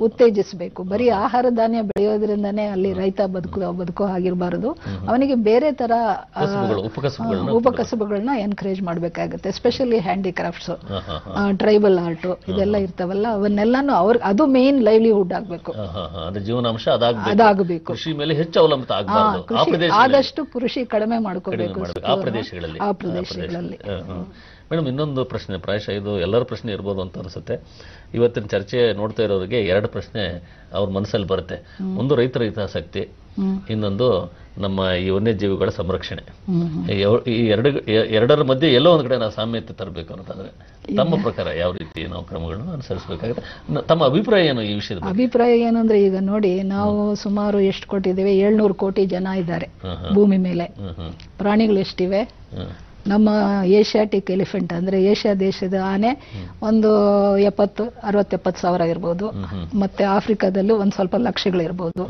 ಉತ್ತೇಜಿಸಬೇಕು. ಬರೀ ಆಹಾರ ಧಾನ್ಯ ಬೆಳೆಯೋದ್ರಿಂದಾನೇ ಅಲ್ಲಿ ರೈತ ಬದುಕೋ ಹಾಗಿರಬಾರದು. ಅವನಿಗೆ ಬೇರೆ ತರ ಉಪಕಸಬುಗಳನ್ನ ಎನ್ಕರೇಜ್ ಮಾಡ್ಬೇಕಾಗತ್ತೆ. ಎಸ್ಪೆಷಲಿ ಹ್ಯಾಂಡಿಕ್ರಾಫ್ಟ್ಸ್, ಟ್ರೈಬಲ್ ಆರ್ಟ್, ಇದೆಲ್ಲ ಇರ್ತಾವಲ್ಲ, ಅವನ್ನೆಲ್ಲಾನು ಅವ್ರ ಅದು ಮೇನ್ ಲೈವ್ಲಿಹುಡ್ ಆಗ್ಬೇಕು, ಜೀವನಾಂಶ ಅದಾಗಬೇಕು. ಕೃಷಿ ಮೇಲೆ ಹೆಚ್ಚು ಅವಲಂಬಿತ ಆಗಬಾರದು, ಆದಷ್ಟು ಕೃಷಿ ಕಡಿಮೆ ಮಾಡ್ಕೋಬೇಕು ಆ ಪ್ರದೇಶಗಳಲ್ಲಿ. ಮೇಡಮ್, ಇನ್ನೊಂದು ಪ್ರಶ್ನೆ, ಪ್ರಾಯಶಃ ಇದು ಎಲ್ಲರ ಪ್ರಶ್ನೆ ಇರ್ಬೋದು ಅಂತ ಅನಿಸುತ್ತೆ. ಇವತ್ತಿನ ಚರ್ಚೆ ನೋಡ್ತಾ ಇರೋರಿಗೆ ಎರಡು ಪ್ರಶ್ನೆ ಅವ್ರ ಮನಸ್ಸಲ್ಲಿ ಬರುತ್ತೆ. ಒಂದು ರೈತರ ಹಿತಾಸಕ್ತಿ, ಇನ್ನೊಂದು ನಮ್ಮ ಈ ವನ್ಯಜೀವಿಗಳ ಸಂರಕ್ಷಣೆ. ಈ ಎರಡರ ಮಧ್ಯೆ ಎಲ್ಲೋ ಒಂದು ಕಡೆ ನಾವು ಸಾಮ್ಯತೆ ತರಬೇಕು ಅನ್ನೋದಾದ್ರೆ, ತಮ್ಮ ಪ್ರಕಾರ ಯಾವ ರೀತಿ ನಾವು ಕ್ರಮಗಳನ್ನು ಅನುಸರಿಸಬೇಕಾಗುತ್ತೆ? ತಮ್ಮ ಅಭಿಪ್ರಾಯ ಏನು ಈ ವಿಷಯದ? ಅಭಿಪ್ರಾಯ ಏನಂದ್ರೆ, ಈಗ ನೋಡಿ ನಾವು ಸುಮಾರು ಎಷ್ಟು ಕೊಟ್ಟಿದ್ದೇವೆ, 700 ಕೋಟಿ ಜನ ಇದ್ದಾರೆ ಭೂಮಿ ಮೇಲೆ. ಪ್ರಾಣಿಗಳು ಎಷ್ಟಿವೆ? ನಮ್ಮ ಏಷ್ಯಾಟಿಕ್ ಎಲಿಫೆಂಟ್ ಅಂದ್ರೆ ಏಷ್ಯಾ ದೇಶದ ಆನೆ ಒಂದು 70-60 ಸಾವಿರ ಇರ್ಬೋದು. ಮತ್ತೆ ಆಫ್ರಿಕಾದಲ್ಲೂ ಒಂದ್ ಸ್ವಲ್ಪ ಲಕ್ಷಗಳಿರ್ಬೋದು.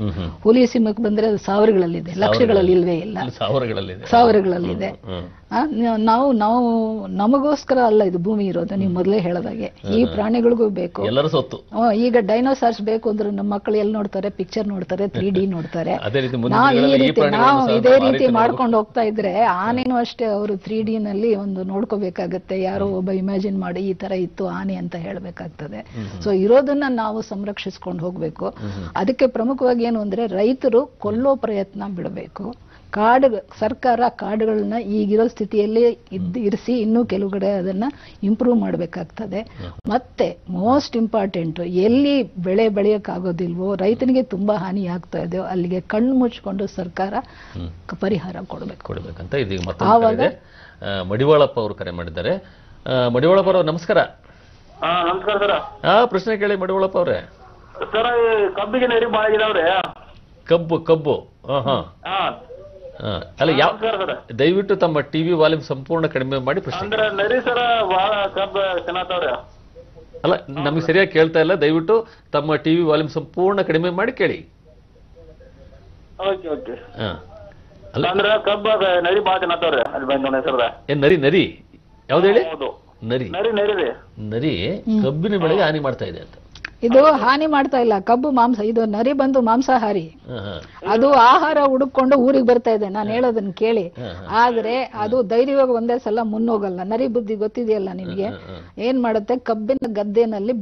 ಹುಲಿ ಸಿಂಹಕ್ಕೆ ಬಂದ್ರೆ ಅದು ಸಾವಿರಗಳಲ್ಲಿದೆ, ಲಕ್ಷಗಳಲ್ಲಿ ಇಲ್ವೇ ಇಲ್ಲ, ಸಾವಿರಗಳಲ್ಲಿದೆ. ನಾವು ನಮಗೋಸ್ಕರ ಅಲ್ಲ ಇದು ಭೂಮಿ ಇರೋದು, ನೀವು ಮೊದಲೇ ಹೇಳದಾಗೆ. ಈ ಪ್ರಾಣಿಗಳಿಗೂ ಬೇಕು, ಎಲ್ಲರೂ ಸೊತ್ತು. ಈಗ ಡೈನೋಸಾರ್ಸ್ ಬೇಕು ಅಂದ್ರೆ ನಮ್ಮ ಮಕ್ಕಳು ಎಲ್ಲಿ ನೋಡ್ತಾರೆ? ಪಿಕ್ಚರ್ ನೋಡ್ತಾರೆ, 3D ನೋಡ್ತಾರೆ. ನಾವು ಇದೇ ರೀತಿ ಮಾಡ್ಕೊಂಡು ಹೋಗ್ತಾ ಇದ್ರೆ ಆನೆನೂ ಅಷ್ಟೇ, ಅವರು 3D ನಲ್ಲಿ ಒಂದು ನೋಡ್ಕೋಬೇಕಾಗತ್ತೆ. ಯಾರೋ ಒಬ್ಬ ಇಮ್ಯಾಜಿನ್ ಮಾಡಿ ಈ ತರ ಇತ್ತು ಆನೆ ಅಂತ ಹೇಳ್ಬೇಕಾಗ್ತದೆ. ಸೊ ಇರೋದನ್ನ ನಾವು ಸಂರಕ್ಷಿಸ್ಕೊಂಡು ಹೋಗ್ಬೇಕು. ಅದಕ್ಕೆ ಪ್ರಮುಖವಾಗಿ ಏನು ಅಂದ್ರೆ, ರೈತರು ಕೊಲ್ಲೋ ಪ್ರಯತ್ನ ಬಿಡಬೇಕು. ಸರ್ಕಾರ ಕಾಡುಗಳನ್ನ ಈಗಿರೋ ಸ್ಥಿತಿಯಲ್ಲಿ ಇರಿಸಿ ಇನ್ನೂ ಕೆಲವು ಕಡೆ ಅದನ್ನ ಇಂಪ್ರೂವ್ ಮಾಡ್ಬೇಕಾಗ್ತದೆ. ಮತ್ತೆ ಮೋಸ್ಟ್ ಇಂಪಾರ್ಟೆಂಟ್, ಎಲ್ಲಿ ಬೆಳೆ ಬೆಳೆಯಕ್ಕಾಗೋದಿಲ್ವೋ, ರೈತನಿಗೆ ತುಂಬಾ ಹಾನಿ ಆಗ್ತಾ ಇದೆಯೋ ಅಲ್ಲಿಗೆ ಕಣ್ಣು ಮುಚ್ಕೊಂಡು ಸರ್ಕಾರ ಪರಿಹಾರ ಕೊಡ್ಬೇಕಂತ ಇದೀಗ ಮತ್ತೆ ಮಡಿವಾಳಪ್ಪ ಅವರು ಕರೆ ಮಾಡಿದ್ದಾರೆ. ಮಡಿವಾಳಪ್ಪ ಅವರು ನಮಸ್ಕಾರ. ಪ್ರಶ್ನೆ ಕೇಳಿ ಮಡಿವಾಳಪ್ಪ ಅವರೇ. ಕಬ್ಬಿಗೆ ನೀರು ಬಾಳಾಗಿದಾವ್ರೆ. ಕಬ್ಬು ಅಲ್ಲ, ಯಾವ ದಯವಿಟ್ಟು ತಮ್ಮ ಟಿವಿ ವಾಲ್ಯೂಮ್ ಸಂಪೂರ್ಣ ಕಡಿಮೆ ಮಾಡಿ ಪ್ರಶ್ನೆ. ಅಲ್ಲ, ನಮಗೆ ಸರಿಯಾಗಿ ಕೇಳ್ತಾ ಇಲ್ಲ, ದಯವಿಟ್ಟು ತಮ್ಮ ಟಿವಿ ವಾಲ್ಯೂಮ್ ಸಂಪೂರ್ಣ ಕಡಿಮೆ ಮಾಡಿ ಕೇಳಿ. ನರಿ ಯಾವ್ದು ಹೇಳಿ? ನರಿ ಕಬ್ಬಿನ ಬೆಳೆಗೆ ಹಾನಿ ಮಾಡ್ತಾ ಇದೆ ಅಂತ. ಇದು ಹಾನಿ ಮಾಡ್ತಾ ಇಲ್ಲ, ಕಬ್ಬು ಮಾಂಸ. ಇದು ನರಿ ಬಂದು ಮಾಂಸಾಹಾರಿ, ಅದು ಆಹಾರ ಹುಡುಕೊಂಡು ಊರಿಗೆ ಬರ್ತಾ ಇದೆ. ನಾನು ಹೇಳೋದನ್ನ ಕೇಳಿ. ಆದ್ರೆ ಅದು ಧೈರ್ಯವಾಗಿ ಒಂದೇ ಸಲ ಮುನ್ನೋಗಲ್ಲ. ನರಿ ಬುದ್ಧಿ ಗೊತ್ತಿದೆಯಲ್ಲ ನಿಮ್ಗೆ. ಏನ್ ಮಾಡುತ್ತೆ, ಕಬ್ಬಿನ ಗದ್ದೆನಲ್ಲಿ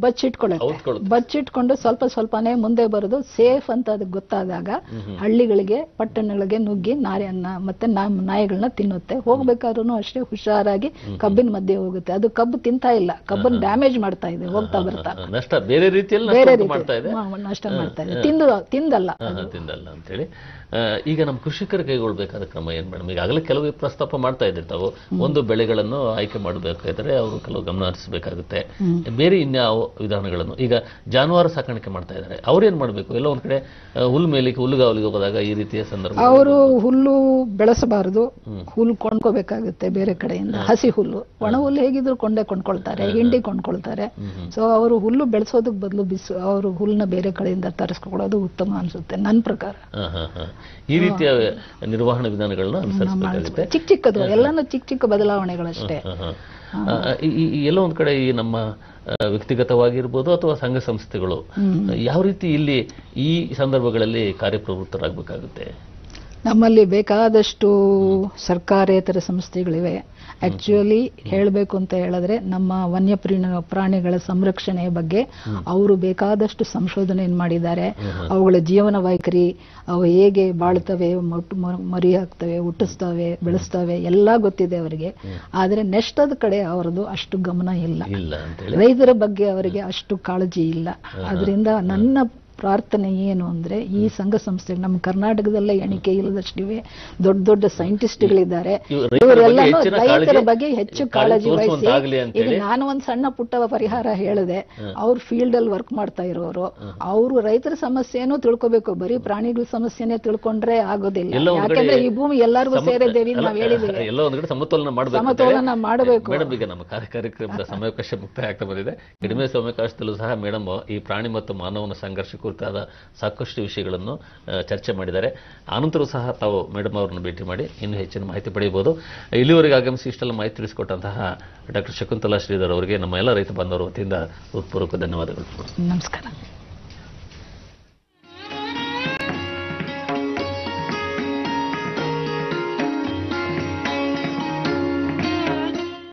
ಬಚ್ಚಿಟ್ಕೊಂಡು ಸ್ವಲ್ಪನೇ ಮುಂದೆ ಬರೋದು. ಸೇಫ್ ಅಂತ ಅದಕ್ಕೆ ಗೊತ್ತಾದಾಗ ಹಳ್ಳಿಗಳಿಗೆ, ಪಟ್ಟಣಗಳಿಗೆ ನುಗ್ಗಿ ನಾರಿಯನ್ನ ಮತ್ತೆ ನಾಯಿಗಳನ್ನ ತಿನ್ನುತ್ತೆ. ಹೋಗ್ಬೇಕಾದ್ರೂ ಅಷ್ಟೇ ಹುಷಾರಾಗಿ ಕಬ್ಬಿನ ಮಧ್ಯೆ ಹೋಗುತ್ತೆ. ಅದು ಕಬ್ಬು ತಿಂತಾ ಇಲ್ಲ, ಕಬ್ಬನ್ ಡ್ಯಾಮೇಜ್ ಮಾಡ್ತಾ ಇದೆ ಹೋಗ್ತಾ ಬರ್ತಾ. ರೀತಿಯಲ್ಲಿ ನಷ್ಟ ಮಾಡ್ತಾ ಇದೆ, ನಷ್ಟ ಮಾಡ್ತಾ ಇದೆ, ತಿಂದಲ್ಲ ಅಂತ ಹೇಳಿ. ಈಗ ನಮ್ಮ ಕೃಷಿಕರು ಕೈಗೊಳ್ಳಬೇಕಾದ ಕ್ರಮ ಏನು ಮೇಡಮ್? ಈಗಾಗಲೇ ಕೆಲವು ಪ್ರಸ್ತಾಪ ಮಾಡ್ತಾ ಇದ್ದೀರಿ ತಾವು, ಒಂದು ಬೆಳೆಗಳನ್ನು ಆಯ್ಕೆ ಮಾಡಬೇಕಾದ್ರೆ ಅವರು ಕೆಲವು ಗಮನ ಹರಿಸಬೇಕಾಗುತ್ತೆ, ಬೇರೆ ಇನ್ಯಾವ ವಿಧಾನಗಳನ್ನು. ಈಗ ಜಾನುವಾರು ಸಾಕಾಣಿಕೆ ಮಾಡ್ತಾ ಇದ್ದಾರೆ, ಅವ್ರೇನ್ ಮಾಡಬೇಕು? ಎಲ್ಲ ಒಂದ್ ಕಡೆ ಹುಲ್ಲು ಮೇಲಿಗೆ ಹುಲ್ಲುಗಾವಲಿಗೆ ಹೋದಾಗ ಈ ರೀತಿಯ ಸಂದರ್ಭ ಅವರು ಹುಲ್ಲು ಬೆಳೆಸಬಾರದು, ಹುಲ್ಲು ಕೊಂಡ್ಕೋಬೇಕಾಗುತ್ತೆ ಬೇರೆ ಕಡೆಯಿಂದ. ಹಸಿ ಹುಲ್ಲು, ಒಣ ಹುಲ್ಲು ಹೇಗಿದ್ರು ಕೊಂಡ್ಕೊಳ್ತಾರೆ, ಹಿಂಡಿ ಕೊಂಡ್ಕೊಳ್ತಾರೆ. ಸೊ ಅವರು ಹುಲ್ಲು ಬೆಳೆಸೋದಕ್ಕೆ ಬದಲು ಅವರು ಹುಲ್ಲನ್ನ ಬೇರೆ ಕಡೆಯಿಂದ ತರಿಸ್ಕೊಳ್ಳೋದು ಉತ್ತಮ ಅನ್ಸುತ್ತೆ ನನ್ನ ಪ್ರಕಾರ. ಈ ರೀತಿಯ ನಿರ್ವಹಣಾ ವಿಧಾನಗಳನ್ನ ಅನುಸರಿಸಬೇಕಾಗುತ್ತೆ. ಚಿಕ್ಕ ಚಿಕ್ಕದು ಎಲ್ಲಾನು ಚಿಕ್ಕ ಚಿಕ್ಕ ಬದಲಾವಣೆಗಳಷ್ಟೇ. ಎಲ್ಲ ಒಂದ್ ಕಡೆ ಈ ನಮ್ಮ ವ್ಯಕ್ತಿಗತವಾಗಿರ್ಬೋದು ಅಥವಾ ಸಂಘ ಸಂಸ್ಥೆಗಳು ಯಾವ ರೀತಿ ಇಲ್ಲಿ ಈ ಸಂದರ್ಭಗಳಲ್ಲಿ ಕಾರ್ಯಪ್ರವೃತ್ತರಾಗಬೇಕಾಗುತ್ತೆ? ನಮ್ಮಲ್ಲಿ ಬೇಕಾದಷ್ಟು ಸರ್ಕಾರೇತರ ಸಂಸ್ಥೆಗಳಿವೆ. ಆಕ್ಚುಲಿ ಹೇಳಬೇಕು ಅಂತ ಹೇಳಿದ್ರೆ ನಮ್ಮ ವನ್ಯ ಪ್ರಾಣಿಗಳ ಸಂರಕ್ಷಣೆಯ ಬಗ್ಗೆ ಅವರು ಬೇಕಾದಷ್ಟು ಸಂಶೋಧನೆ ಮಾಡಿದ್ದಾರೆ. ಅವುಗಳ ಜೀವನ ವೈಖರಿ, ಅವು ಹೇಗೆ ಬಾಳ್ತವೆ, ಮರಿ ಹಾಕ್ತವೆ, ಹುಟ್ಟಿಸ್ತವೆ, ಬೆಳೆಸ್ತವೆ ಎಲ್ಲ ಗೊತ್ತಿದೆ ಅವರಿಗೆ. ಆದರೆ ನೆಷ್ಟದ ಕಡೆ ಅವರದು ಅಷ್ಟು ಗಮನ ಇಲ್ಲ, ರೈತರ ಬಗ್ಗೆ ಅವರಿಗೆ ಅಷ್ಟು ಕಾಳಜಿ ಇಲ್ಲ. ಅದರಿಂದ ನನ್ನ ಪ್ರಾರ್ಥನೆ ಏನು ಅಂದ್ರೆ ಈ ಸಂಘ ಸಂಸ್ಥೆಗಳು ನಮ್ಮ ಕರ್ನಾಟಕದಲ್ಲೇ ಎಣಿಕೆ ಇಲ್ಲದಷ್ಟಿವೆ, ದೊಡ್ಡ ದೊಡ್ಡ ಸೈಂಟಿಸ್ಟ್ಗಳಿದ್ದಾರೆ, ಇವರೆಲ್ಲರೂ ರೈತರ ಬಗ್ಗೆ ಹೆಚ್ಚು ಕಾಳಜಿ ವಹಿಸಿ. ಈಗ ನಾನು ಒಂದು ಸಣ್ಣ ಪುಟ್ಟ ಪರಿಹಾರ ಹೇಳಿದೆ, ಅವ್ರು ಫೀಲ್ಡ್ ಅಲ್ಲಿ ವರ್ಕ್ ಮಾಡ್ತಾ ಇರೋರು, ಅವರು ರೈತರ ಸಮಸ್ಯೆನೂ ತಿಳ್ಕೋಬೇಕು. ಬರೀ ಪ್ರಾಣಿಗಳ ಸಮಸ್ಯೆನೇ ತಿಳ್ಕೊಂಡ್ರೆ ಆಗೋದಿಲ್ಲ, ಯಾಕಂದ್ರೆ ಈ ಭೂಮಿ ಎಲ್ಲರಿಗೂ ಸೇರಿದ್ದೇವೆ ನಾವು ಹೇಳಿದ್ದೇವೆ, ಸಮತೋಲನ ಮಾಡಬೇಕು. ನಮ್ಮ ಕಾರ್ಯಕ್ರಮದ ಸಮಯಾವಕಾಶ ಮುಕ್ತಾಯ ಆಗ್ತಾ ಬಂದಿದೆ. ಕಡಿಮೆ ಸಮಯಾವಕಾಶದಲ್ಲೂ ಸಹ ಮೇಡಮ್ ಈ ಪ್ರಾಣಿ ಮತ್ತು ಮಾನವನ ಸಂಘರ್ಷ ಕುರಿತಾದ ಸಾಕಷ್ಟು ವಿಷಯಗಳನ್ನು ಚರ್ಚೆ ಮಾಡಿದ್ದಾರೆ. ಆನಂತರ ಸಹ ತಾವು ಮೇಡಮ್ ಅವರನ್ನು ಭೇಟಿ ಮಾಡಿ ಇನ್ನೂ ಹೆಚ್ಚಿನ ಮಾಹಿತಿ ಪಡೆಯಬಹುದು. ಇಲ್ಲಿವರೆಗೆ ಆಗಮಿಸಿ ಇಷ್ಟೆಲ್ಲ ಮಾಹಿತಿ ತಿಳಿಸಿಕೊಟ್ಟಂತಹ ಡಾಕ್ಟರ್ ಶಕುಂತಲಾ ಶ್ರೀಧರ್ ಅವರಿಗೆ ನಮ್ಮ ಎಲ್ಲ ರೈತ ಬಾಂಧವರ ವತಿಯಿಂದ ಹೃತ್ಪೂರ್ವಕ ಧನ್ಯವಾದಗಳು. ನಮಸ್ಕಾರ.